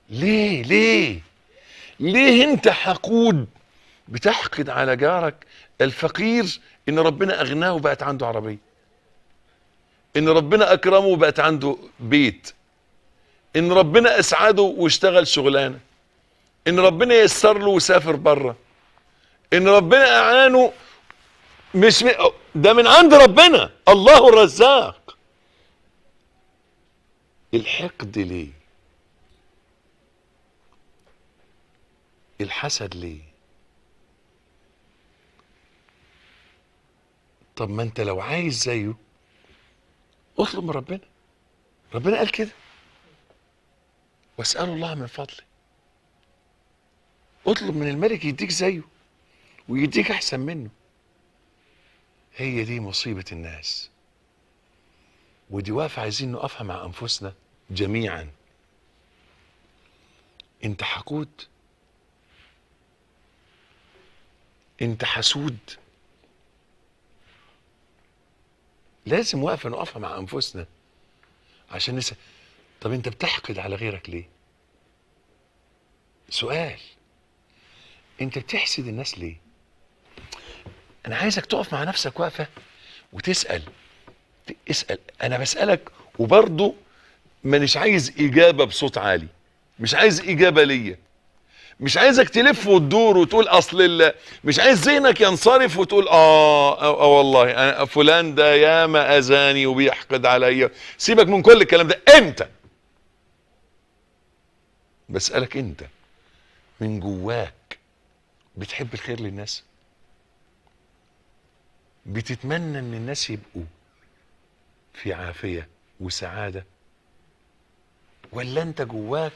ليه ليه ليه انت حقود بتحقد على جارك الفقير ان ربنا اغناه وبقت عنده عربية، ان ربنا اكرمه وبقت عنده بيت، ان ربنا اسعده واشتغل شغلانه، ان ربنا ييسر له وسافر بره، ان ربنا اعانه. مش ده من عند ربنا، الله الرزاق. الحقد ليه؟ الحسد ليه؟ طب ما انت لو عايز زيه اطلب من ربنا، ربنا قال كده: واسألوا الله من فضله. اطلب من الملك يديك زيه ويديك احسن منه. هي دي مصيبة الناس، ودي واقفة عايزين نقفها مع انفسنا جميعا. انت حقود، انت حسود. لازم واقفة نقفها مع انفسنا عشان نسأل: طب انت بتحقد على غيرك ليه؟ سؤال. انت بتحسد الناس ليه؟ انا عايزك تقف مع نفسك واقفة وتسأل. اسأل. انا بسألك وبرضه مانيش عايز اجابة بصوت عالي، مش عايز اجابة ليا، مش عايزك تلف وتدور وتقول اصل، مش عايز ذهنك ينصرف وتقول والله أنا فلان ده ياما اذاني وبيحقد عليا. سيبك من كل الكلام ده. انت بسألك، انت من جواك بتحب الخير للناس؟ بتتمنى ان الناس يبقوا في عافية وسعادة؟ ولا انت جواك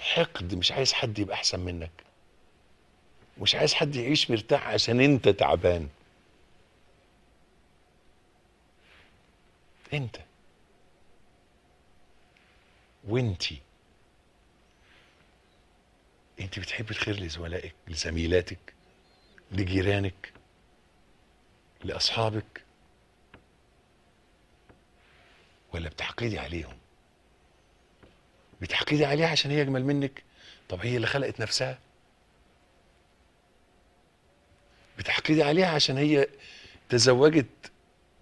حقد، مش عايز حد يبقى احسن منك، مش عايز حد يعيش مرتاح عشان انت تعبان؟ انت وانتي، انت انت بتحب الخير لزملائك، لزميلاتك، لجيرانك، لاصحابك، ولا بتحقدي عليهم؟ بتحقدي عليها عشان هي اجمل منك؟ طب هي اللي خلقت نفسها. بتحقدي عليها عشان هي تزوجت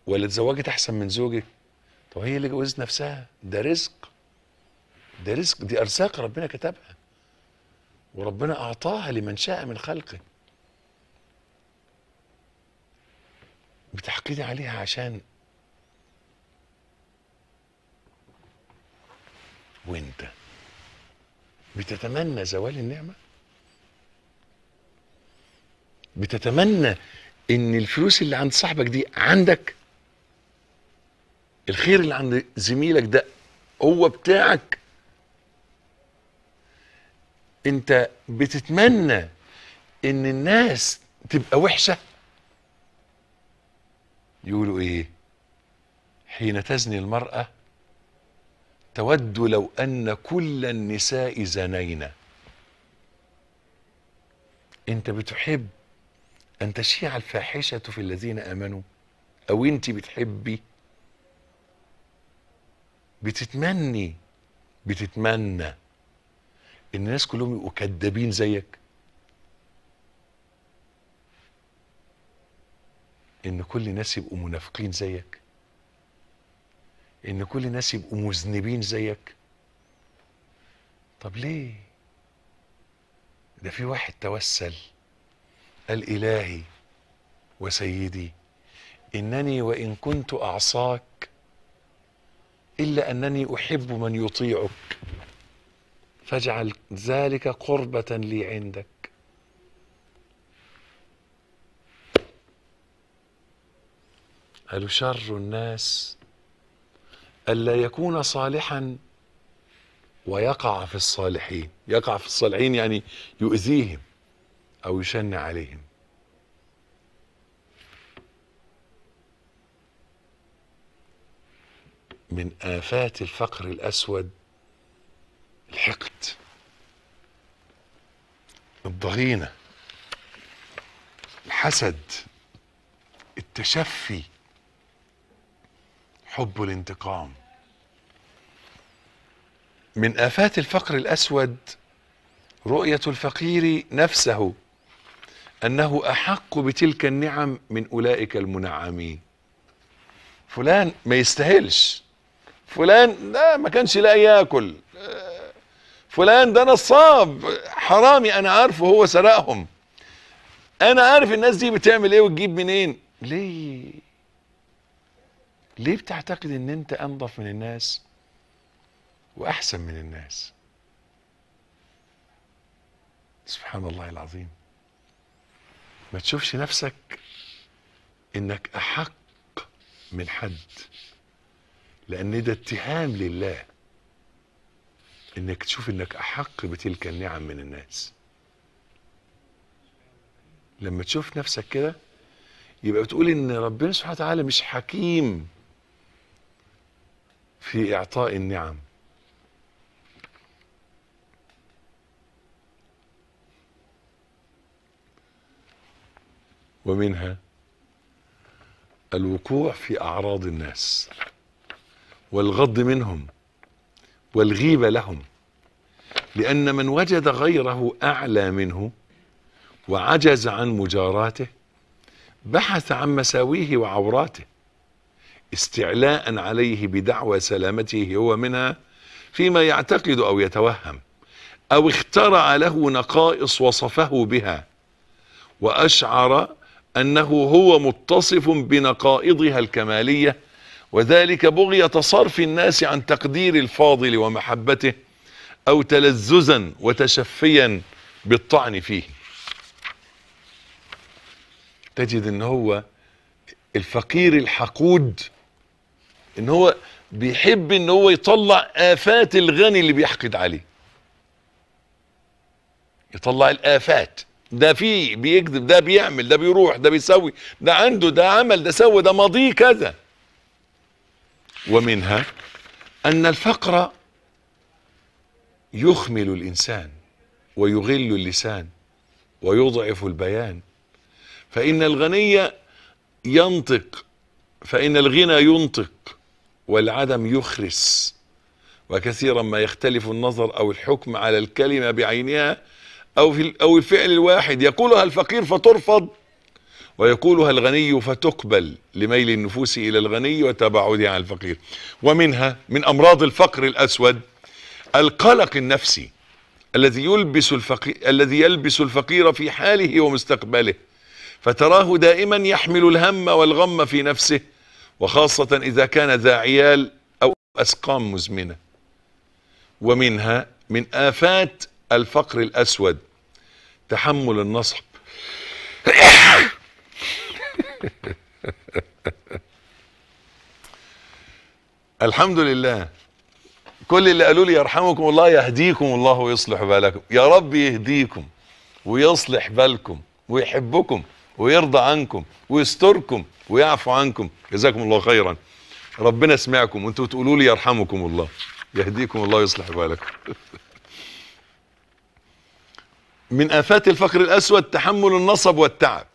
ولا تزوجت احسن من زوجك؟ طب هي اللي جوزت نفسها. ده رزق، ده رزق، دي ارزاق ربنا كتبها وربنا اعطاها لمن شاء من خلقه. بتحقدي عليها عشان وانت بتتمنى زوال النعمة، بتتمنى ان الفلوس اللي عند صاحبك دي عندك، الخير اللي عند زميلك ده هو بتاعك. انت بتتمنى ان الناس تبقى وحشة، يقولوا ايه؟ حين تزني المرأة تود لو أن كل النساء زنينا. أنت بتحب أن تشيع الفاحشة في الذين آمنوا، أو أنت بتحبي، بتتمنى إن الناس كلهم يبقوا كدابين زيك، إن كل الناس يبقوا منافقين زيك، إن كل الناس يبقوا مذنبين زيك. طب ليه؟ ده في واحد توسل قال: إلهي وسيدي إنني وإن كنت أعصاك إلا أنني أحب من يطيعك، فاجعل ذلك قربة لي عندك. قالوا: شر الناس ألا يكون صالحا ويقع في الصالحين. يقع في الصالحين يعني يؤذيهم أو يشن عليهم. من آفات الفقر الأسود الحقد، الضغينة، الحسد، التشفي، حب الانتقام. من آفات الفقر الأسود رؤية الفقير نفسه أنه أحق بتلك النعم من أولئك المنعمين. فلان ما يستاهلش، فلان ده ما كانش لاقي ياكل، فلان ده نصاب حرامي، أنا عارفه هو سرقهم، أنا عارف الناس دي بتعمل إيه وتجيب منين. ليه بتعتقد إن أنت أنظف من الناس وأحسن من الناس؟ سبحان الله العظيم. ما تشوفش نفسك إنك أحق من حد، لأن ده اتهام لله إنك تشوف إنك أحق بتلك النعم من الناس. لما تشوف نفسك كده يبقى بتقول إن ربنا سبحانه وتعالى مش حكيم في إعطاء النعم. ومنها الوقوع في أعراض الناس والغض منهم والغيبة لهم، لأن من وجد غيره أعلى منه وعجز عن مجاراته بحث عن مساويه وعوراته استعلاء عليه بدعوى سلامته هو منها فيما يعتقد أو يتوهم، أو اخترع له نقائص وصفه بها وأشعر أنه هو متصف بنقائضها الكمالية، وذلك بغية صرف الناس عن تقدير الفاضل ومحبته، أو تلذذا وتشفيا بالطعن فيه. تجد إن هو الفقير الحقود إن هو بيحب إن هو يطلع آفات الغني اللي بيحقد عليه، يطلع الآفات. ده فيه بيكذب، ده بيعمل، ده بيروح، ده بيسوي، ده عنده، ده عمل، ده سوى، ده ماضيه كذا. ومنها أن الفقر يخمل الإنسان ويغل اللسان ويضعف البيان. فإن الغني ينطق، فإن الغنى ينطق، والعدم يخرس. وكثيرا ما يختلف النظر أو الحكم على الكلمة بعينها أو الفعل الواحد، يقولها الفقير فترفض، ويقولها الغني فتقبل، لميل النفوس إلى الغني وتباعدها عن الفقير. ومنها من أمراض الفقر الأسود القلق النفسي الذي يلبس الفقير في حاله ومستقبله، فتراه دائما يحمل الهم والغم في نفسه، وخاصة إذا كان ذا عيال أو أسقام مزمنة. ومنها من آفات الفقر الأسود تحمل النصب الحمد لله، كل اللي قالوا لي يرحمكم الله يهديكم الله ويصلح بالكم، يا رب يهديكم ويصلح بالكم ويحبكم ويرضى عنكم ويستركم ويعفو عنكم، جزاكم الله خيرا. ربنا سمعكم وانتوا تقولوا لي يرحمكم الله، يهديكم الله ويصلح بالكم. من آفات الفقر الأسود تحمل النصب والتعب،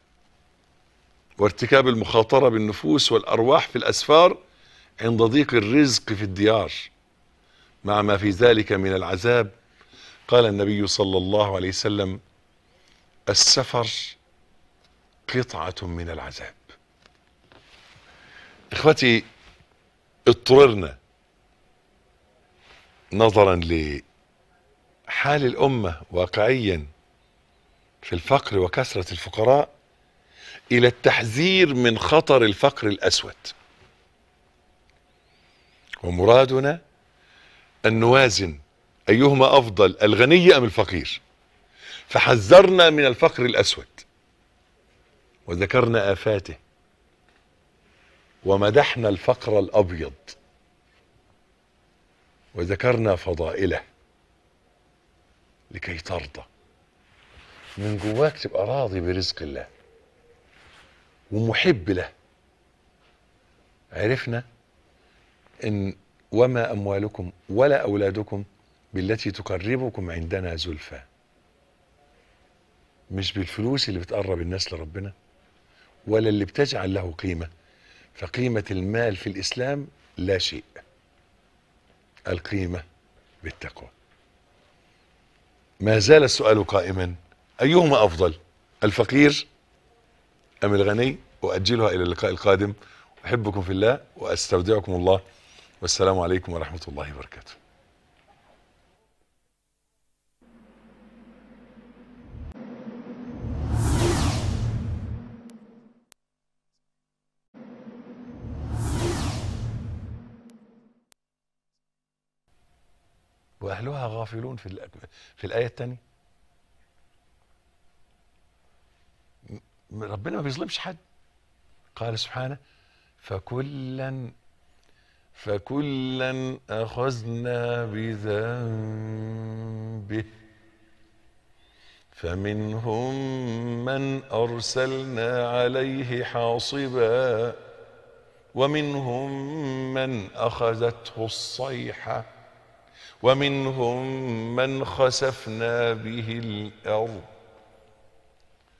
وارتكاب المخاطرة بالنفوس والأرواح في الأسفار عند ضيق الرزق في الديار، مع ما في ذلك من العذاب. قال النبي صلى الله عليه وسلم: السفر قطعة من العذاب. إخوتي، اضطررنا نظرا لحال الأمة واقعيا في الفقر وكثرة الفقراء إلى التحذير من خطر الفقر الأسود، ومرادنا أن نوازن أيهما أفضل، الغني أم الفقير. فحذرنا من الفقر الأسود وذكرنا آفاته، ومدحنا الفقر الأبيض وذكرنا فضائله، لكي ترضى من جواك، تبقى راضي برزق الله ومحب له. عرفنا إن وما أموالكم ولا أولادكم بالتي تقربكم عندنا زلفى، مش بالفلوس اللي بتقرب الناس لربنا ولا اللي بتجعل له قيمة، فقيمة المال في الإسلام لا شيء، القيمة بالتقوى. ما زال السؤال قائما: أيهما أفضل، الفقير أم الغني؟ وأجلها إلى اللقاء القادم. أحبكم في الله وأستودعكم الله، والسلام عليكم ورحمة الله وبركاته. وأهلها غافلون في الآية الثانية. ربنا ما بيظلمش حد، قال سبحانه: فكلا أخذنا بذنبه فمنهم من أرسلنا عليه حاصبا ومنهم من أخذته الصيحة ومنهم من خسفنا به الأرض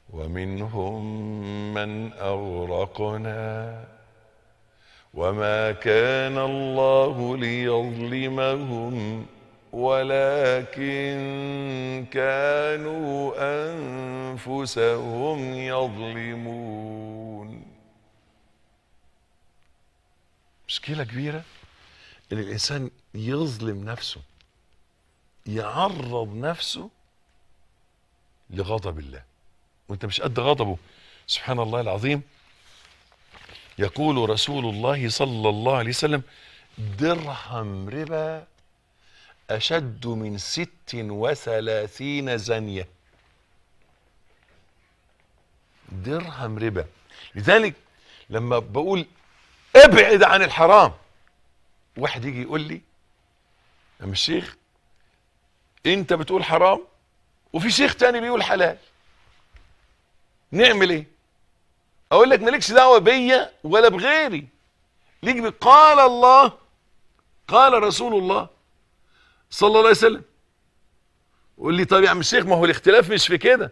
ومنهم من أغرقنا وما كان الله ليظلمهم ولكن كانوا أنفسهم يظلمون. مشكلة كبيرة إن الإنسان يظلم نفسه، يعرض نفسه لغضب الله وأنت مش قد غضبه. سبحان الله العظيم، يقول رسول الله صلى الله عليه وسلم: درهم ربا أشد من 36 زانية. درهم ربا. لذلك لما بقول ابعد عن الحرام، واحد يجي يقول لي: يا الشيخ انت بتقول حرام وفي شيخ تاني بيقول حلال، نعمل ايه؟ اقول لك مالكش دعوه بيا ولا بغيري، ليك قال الله، قال رسول الله صلى الله عليه وسلم: قول لي طب يا عم الشيخ ما هو الاختلاف مش في كده،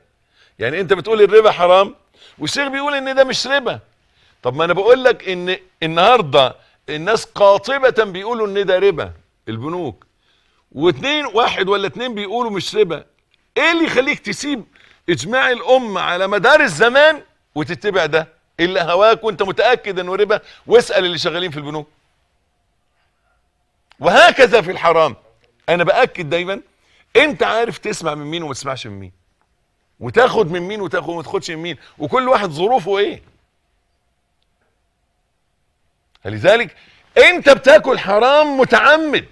يعني انت بتقول الربا حرام والشيخ بيقول ان ده مش ربا. طب ما انا بقول لك ان النهارده الناس قاطبة بيقولوا ان ده ربا البنوك، واحد ولا اتنين بيقولوا مش ربا. ايه اللي يخليك تسيب اجماع الامه على مدار الزمان وتتبع ده اللي هواك وانت متاكد انه ربا؟ واسال اللي شغالين في البنوك. وهكذا في الحرام، انا باكد دايما انت عارف تسمع من مين وما تسمعش من مين، وتاخد من مين وما تاخدش من مين، وكل واحد ظروفه ايه. لذلك انت بتاكل حرام متعمد.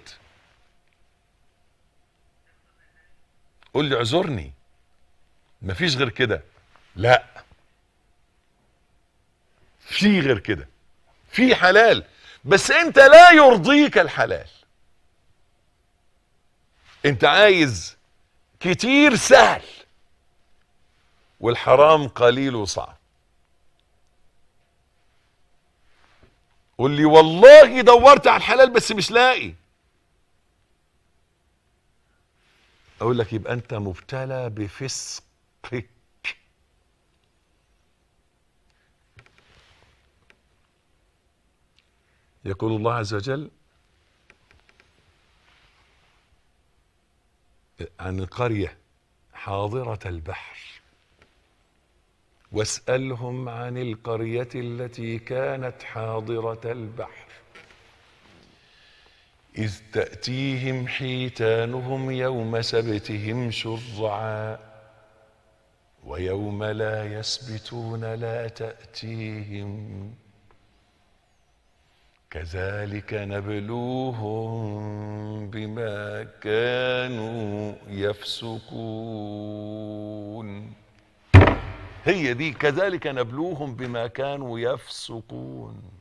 قول لي اعذرني مفيش غير كده. لا، في غير كده، في حلال بس انت لا يرضيك الحلال، انت عايز كتير سهل والحرام قليل وصعب. قول لي والله دورت على الحلال بس مش لاقي. اقول لك يبقى انت مبتلى بفسقك. يقول الله عز وجل عن القرية حاضرة البحر: واسألهم عن القرية التي كانت حاضرة البحر إذ تأتيهم حيتانهم يوم سبتهم شرعا ويوم لا يسبتون لا تأتيهم كذلك نبلوهم بما كانوا يفسقون. هي دي، كذلك نبلوهم بما كانوا يفسقون.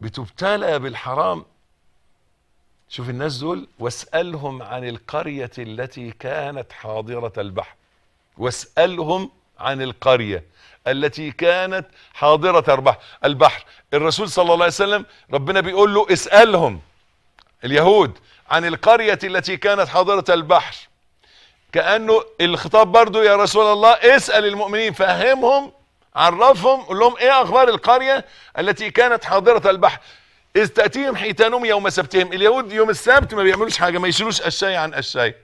بتبتلى بالحرام. شوف الناس دول، واسألهم عن القرية التي كانت حاضرة البحر. واسألهم عن القرية التي كانت حاضرة البحر. الرسول صلى الله عليه وسلم ربنا بيقول له اسألهم اليهود عن القرية التي كانت حاضرة البحر، كأنه الخطاب برضو يا رسول الله اسأل المؤمنين، فهمهم، عرفهم، قول لهم ايه اخبار القرية التي كانت حاضرة البحر اذ تأتيهم حيتانهم يوم سبتهم. اليهود يوم السبت ما بيعملوش حاجة، ما يشيلوش قشاي عن قشاي.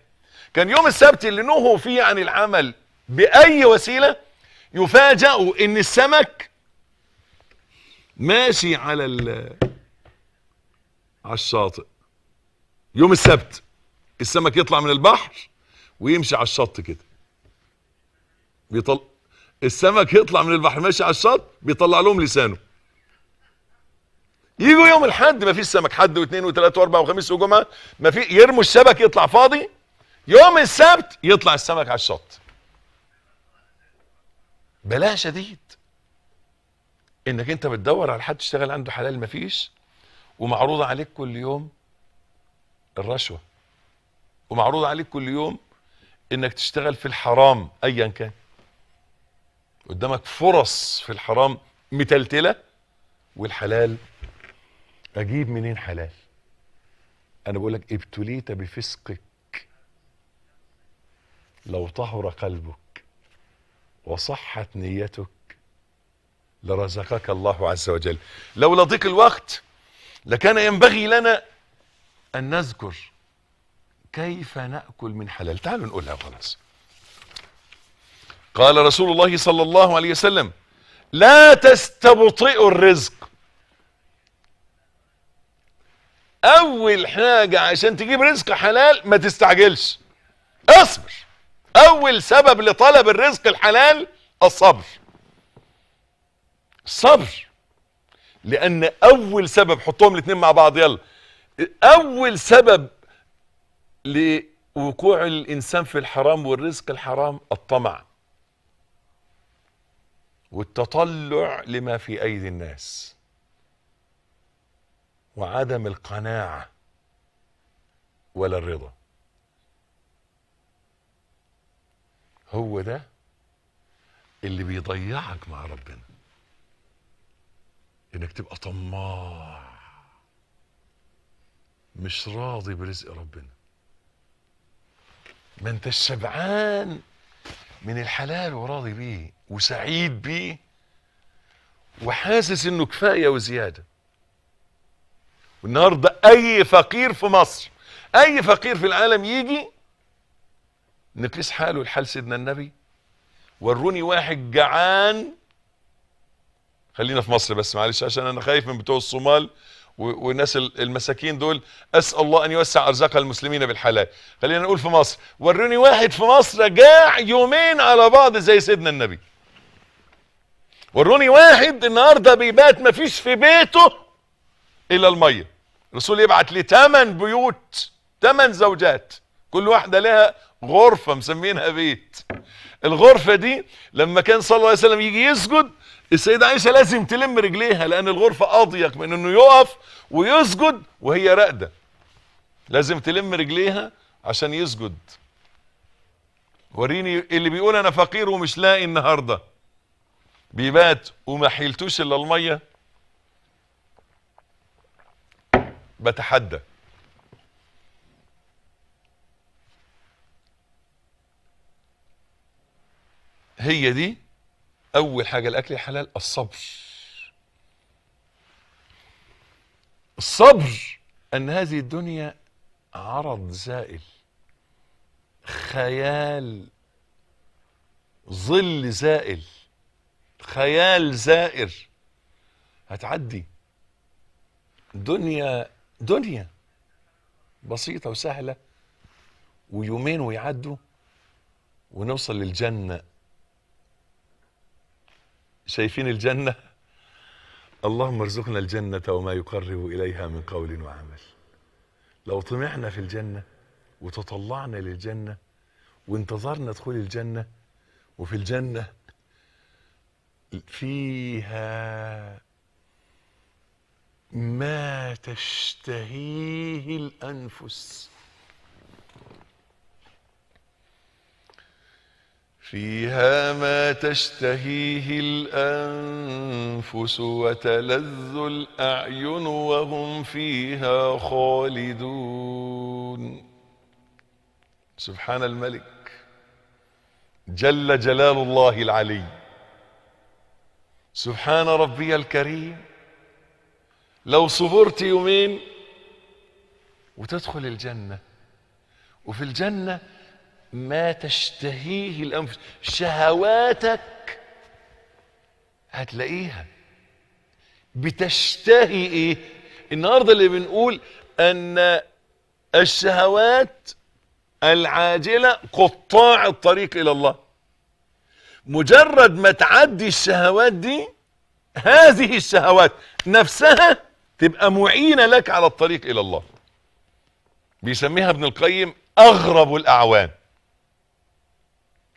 كان يوم السبت اللي نهوا فيه عن العمل بأي وسيلة، يفاجئوا ان السمك ماشي على الشاطئ. يوم السبت السمك يطلع من البحر ويمشي على الشط كده، السمك يطلع من البحر ماشي على الشط بيطلع لهم لسانه. يجوا يوم الحد ما فيش سمك، حد واثنين وثلاثة واربعة وخميس وجمعة ما في، يرموا الشبك يطلع فاضي. يوم السبت يطلع السمك على الشط. بلاء شديد انك انت بتدور على حد تشتغل عنده حلال مفيش، ومعروض عليك كل يوم الرشوة، ومعروض عليك كل يوم انك تشتغل في الحرام ايا كان. قدامك فرص في الحرام متلتلة، والحلال اجيب منين حلال؟ انا بقولك ابتليت بفسقك. لو طهر قلبك وصحت نيتك لرزقك الله عز وجل. لولا ضيق الوقت لكان ينبغي لنا أن نذكر كيف نأكل من حلال. تعالوا نقولها وخلاص. قال رسول الله صلى الله عليه وسلم: لا تستبطئوا الرزق. أول حاجة عشان تجيب رزق حلال ما تستعجلش، اصبر. أول سبب لطلب الرزق الحلال الصبر. الصبر، لأن أول سبب، حطهم الاتنين مع بعض يلا، أول سبب لوقوع الإنسان في الحرام والرزق الحرام الطمع والتطلع لما في أيدي الناس وعدم القناعة ولا الرضا. هو ده اللي بيضيعك مع ربنا، انك تبقى طماع مش راضي برزق ربنا. ما انت الشبعان من الحلال وراضي بيه وسعيد بيه وحاسس انه كفايه وزياده. والنهارده اي فقير في مصر، اي فقير في العالم يجي نقيس حاله لحال سيدنا النبي. وروني واحد جعان، خلينا في مصر بس معلش عشان انا خايف من بتوع الصومال والناس المساكين دول، اسال الله ان يوسع ارزاق المسلمين بالحلال. خلينا نقول في مصر، وروني واحد في مصر جاع يومين على بعض زي سيدنا النبي. وروني واحد النهارده بيبات ما فيش في بيته الا الميه. الرسول يبعت لي 8 بيوت، 8 زوجات، كل واحده لها غرفه مسمينها بيت. الغرفه دي لما كان صلى الله عليه وسلم يجي يسجد، السيدة عائشة لازم تلم رجليها لأن الغرفة أضيق من إنه يقف ويسجد وهي راقدة. لازم تلم رجليها عشان يسجد. وريني اللي بيقول أنا فقير ومش لاقي النهارده بيبات وما حيلتوش إلا المية. بتحدى هي دي أول حاجة الأكل الحلال، الصبر. الصبر أن هذه الدنيا عرض زائل، خيال، ظل زائل، خيال زائر، هتعدي. دنيا بسيطة وسهلة، ويومين ويعدوا ونوصل للجنة. شايفين الجنة؟ اللهم ارزقنا الجنة وما يقرب إليها من قول وعمل. لو طمعنا في الجنة وتطلعنا للجنة وانتظرنا دخول الجنة، وفي الجنة فيها ما تشتهيه الأنفس، فيها ما تشتهيه الأنفس وتلذ الأعين وهم فيها خالدون. سبحان الملك جل جلال الله العلي، سبحان ربي الكريم. لو صبرت يومين وتدخل الجنة، وفي الجنة ما تشتهيه الأنفس، شهواتك هتلاقيها بتشتهي. ايه النهارده اللي بنقول ان الشهوات العاجلة قطاع الطريق الى الله. مجرد ما تعدي الشهوات دي، هذه الشهوات نفسها تبقى معينة لك على الطريق الى الله. بيسميها ابن القيم اغرب الاعوان.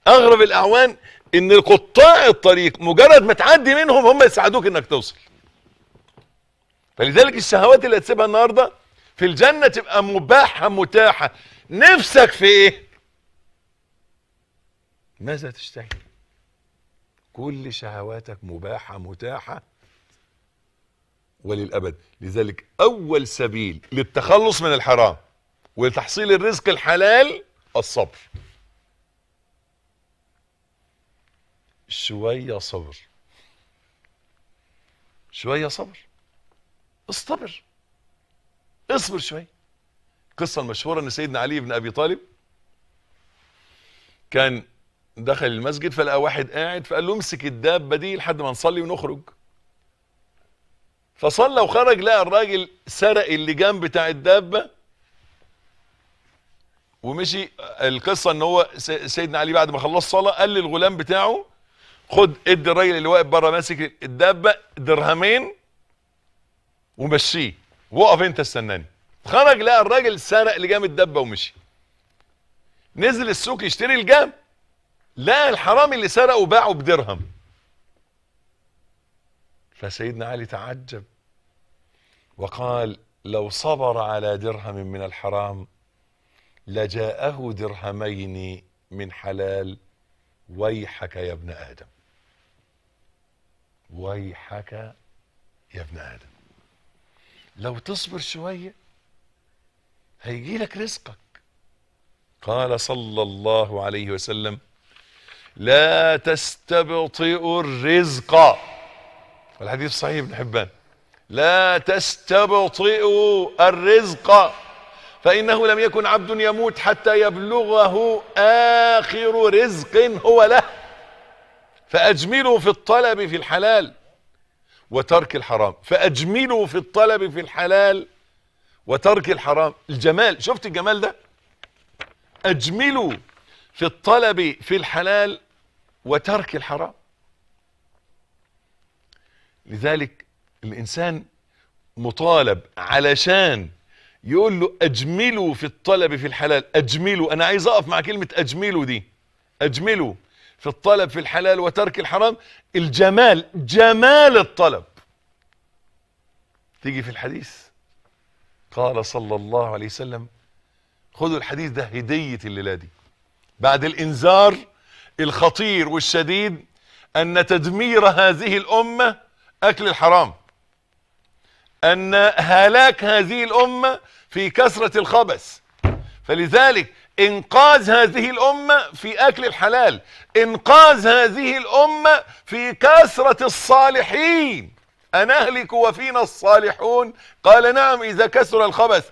اغرب الاعوان ان القطاع الطريق مجرد ما تعدي منهم هم يساعدوك انك توصل. فلذلك الشهوات اللي هتسيبها النهارده في الجنه تبقى مباحه متاحه. نفسك في ايه؟ ماذا تشتهي؟ كل شهواتك مباحه متاحه وللابد. لذلك اول سبيل للتخلص من الحرام ولتحصيل الرزق الحلال الصبر. شوية صبر، شوية صبر، اصطبر، اصبر شوية. القصة المشهورة ان سيدنا علي بن ابي طالب كان دخل المسجد فلقى واحد قاعد، فقال له امسك الدابة دي لحد ما نصلي ونخرج. فصلى وخرج، لقى الراجل سرق اللجام بتاع الدابة ومشي. القصة ان هو سيدنا علي بعد ما خلص صلاة قال للغلام بتاعه خد ادي الراجل اللي واقف بره ماسك الدابة 2 درهم ومشيه، وقف انت استناني. خرج لقى الراجل سرق لجام الدابة ومشي. نزل السوق يشتري لجام، لقى الحرامي اللي سرقه باعه ب1 درهم. فسيدنا علي تعجب وقال لو صبر على 1 درهم من الحرام لجاءه 2 درهم من حلال. ويحك يا ابن آدم، ويحك يا ابن آدم. لو تصبر شوية هيجي لك رزقك، قال صلى الله عليه وسلم: لا تستبطئوا الرزق. والحديث صحيح ابن حبان: لا تستبطئوا الرزق فإنه لم يكن عبد يموت حتى يبلغه آخر رزق هو له، فأجمله في الطلب في الحلال وترك الحرام، فأجمله في الطلب في الحلال وترك الحرام. الجمال، شفت الجمال ده؟ أجمله في الطلب في الحلال وترك الحرام. لذلك الإنسان مطالب علشان يقول له أجمله في الطلب في الحلال. أجمله، أنا عايز أقف مع كلمة أجمله دي. أجمله في الطلب في الحلال وترك الحرام. الجمال، جمال الطلب تيجي في الحديث. قال صلى الله عليه وسلم، خذوا الحديث ده هدية الليلة دي، بعد الإنذار الخطير والشديد أن تدمير هذه الأمة أكل الحرام، أن هلاك هذه الأمة في كثرة الخبث، فلذلك إنقاذ هذه الأمة في أكل الحلال، إنقاذ هذه الأمة في كثرة الصالحين. أنهلك وفينا الصالحون؟ قال نعم إذا كثر الخبث.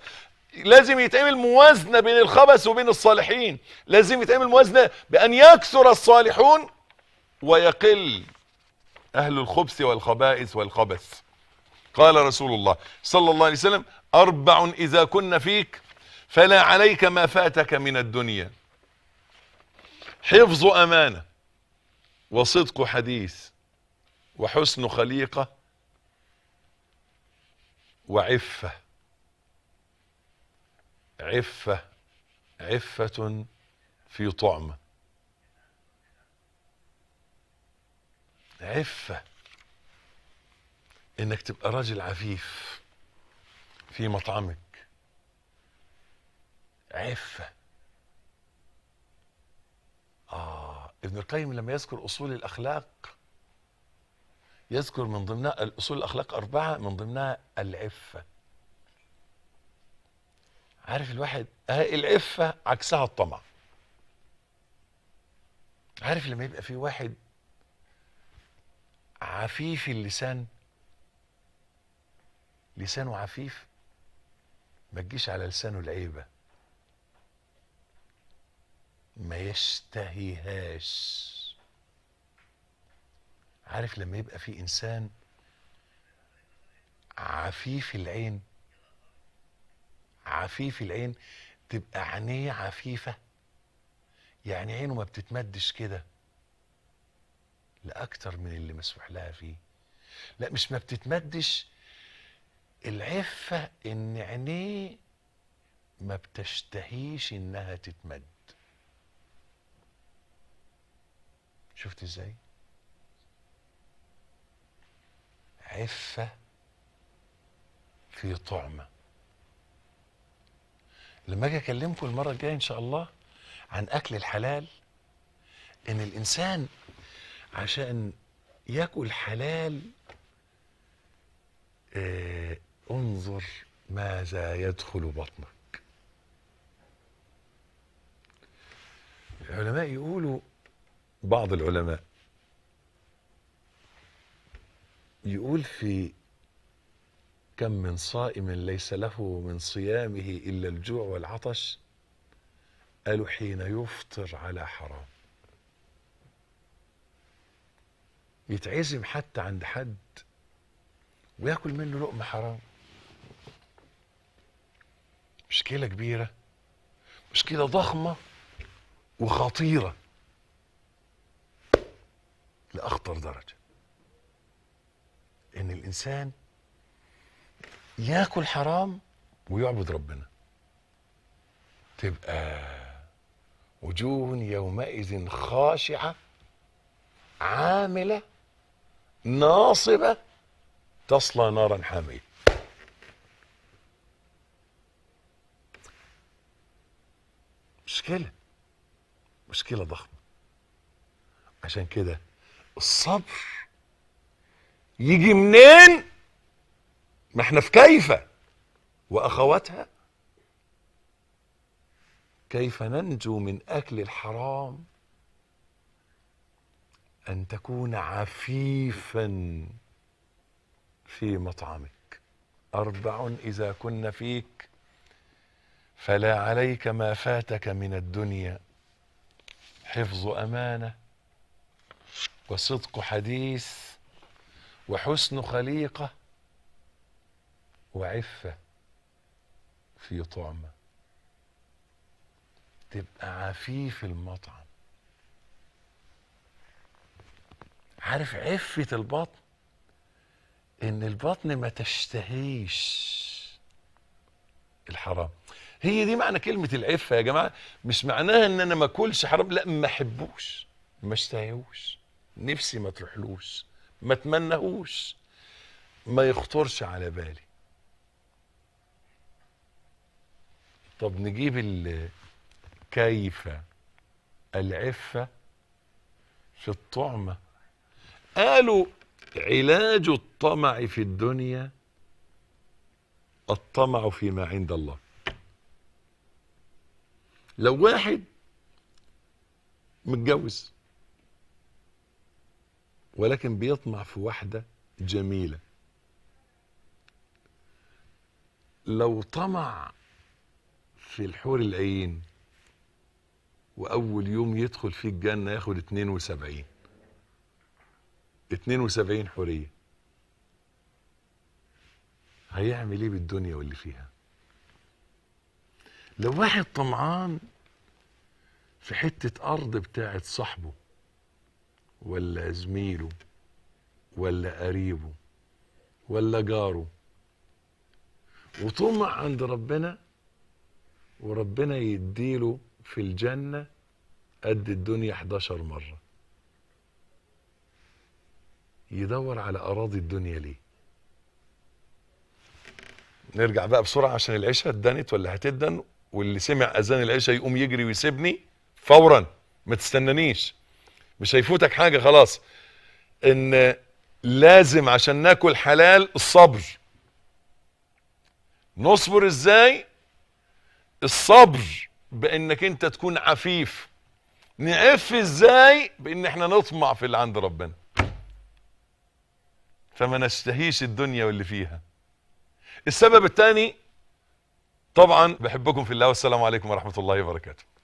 لازم يتعمل موازنة بين الخبث وبين الصالحين، لازم يتعمل موازنة بأن يكثر الصالحون ويقل أهل الخبث والخبائث والخبث. قال رسول الله صلى الله عليه وسلم: أربع إذا كن فيك فلا عليك ما فاتك من الدنيا: حفظ أمانة، وصدق حديث، وحسن خليقة، وعفة. عفة، عفة في طعمة، عفة انك تبقى راجل عفيف في مطعمك، عفة. ابن القيم لما يذكر اصول الاخلاق يذكر من ضمنها اصول الاخلاق 4، من ضمنها العفة. عارف الواحد، العفة عكسها الطمع. عارف لما يبقى في واحد عفيف اللسان، لسانه عفيف، ما تجيش على لسانه العيبة، ما يشتهيهاش. عارف لما يبقى في إنسان عفيف العين، عفيف العين تبقى عينيه عفيفة، يعني عينه ما بتتمدش كده لأكتر من اللي مسموح لها فيه. لا، مش ما بتتمدش، العفة إن عينيه ما بتشتهيش إنها تتمد. شفت إزاي؟ عفة في طعمة. لما أجي أكلمكم المرة الجاية إن شاء الله عن أكل الحلال، إن الإنسان عشان ياكل حلال انظر ماذا يدخل بطنك. العلماء يقولوا، بعض العلماء يقول في كم من صائم ليس له من صيامه إلا الجوع والعطش، قالوا حين يفطر على حرام يتعزم حتى عند حد ويأكل منه لقمة حرام. مشكلة كبيرة، مشكلة ضخمة وخطيرة لأخطر درجة، إن الإنسان يأكل حرام ويعبد ربنا. تبقى وجوه يومئذ خاشعة عاملة ناصبة تصلى نارا حامية. مشكلة، مشكلة ضخمة. عشان كده الصبر يجي منين؟ ما احنا في كيفة وأخواتها كيف ننجو من أكل الحرام؟ أن تكون عفيفا في مطعمك. 4 إذا كن فيك فلا عليك ما فاتك من الدنيا: حفظ أمانة، وصدق حديث، وحسن خليقة، وعفة في طعمة. تبقى عفيف المطعم. عارف عفة البطن؟ إن البطن ما تشتهيش الحرام. هي دي معنى كلمة العفة يا جماعة. مش معناها إن أنا ما أكلش حرام، لا، ما أحبوش، ما أشتهيهوش، نفسي ما تروحلوش، ما أتمنهوش، ما يخطرش على بالي. طب نجيب كيف العفة في الطعمة. قالوا علاج الطمع في الدنيا الطمع فيما عند الله. لو واحد متجوز ولكن بيطمع في واحدة جميلة، لو طمع في الحور العين وأول يوم يدخل فيه الجنة ياخد 72 حورية، هيعمل ايه بالدنيا واللي فيها؟ لو واحد طمعان في حتة أرض بتاعت صاحبه ولا زميله ولا قريبه ولا جاره، وطمع عند ربنا وربنا يديله في الجنة قد الدنيا 11 مرة، يدور على أراضي الدنيا ليه؟ نرجع بقى بسرعة عشان العشاء اتدنت ولا هتدن، واللي سمع أذان العشاء يقوم يجري ويسيبني فورا، ما تستنانيش، مش هيفوتك حاجة خلاص. إن لازم عشان ناكل حلال الصبر. نصبر إزاي؟ الصبر بانك انت تكون عفيف. نعف ازاي؟ بان احنا نطمع في اللي عند ربنا، فما نشتهيش الدنيا واللي فيها. السبب الثاني طبعا، بحبكم في الله والسلام عليكم ورحمة الله وبركاته.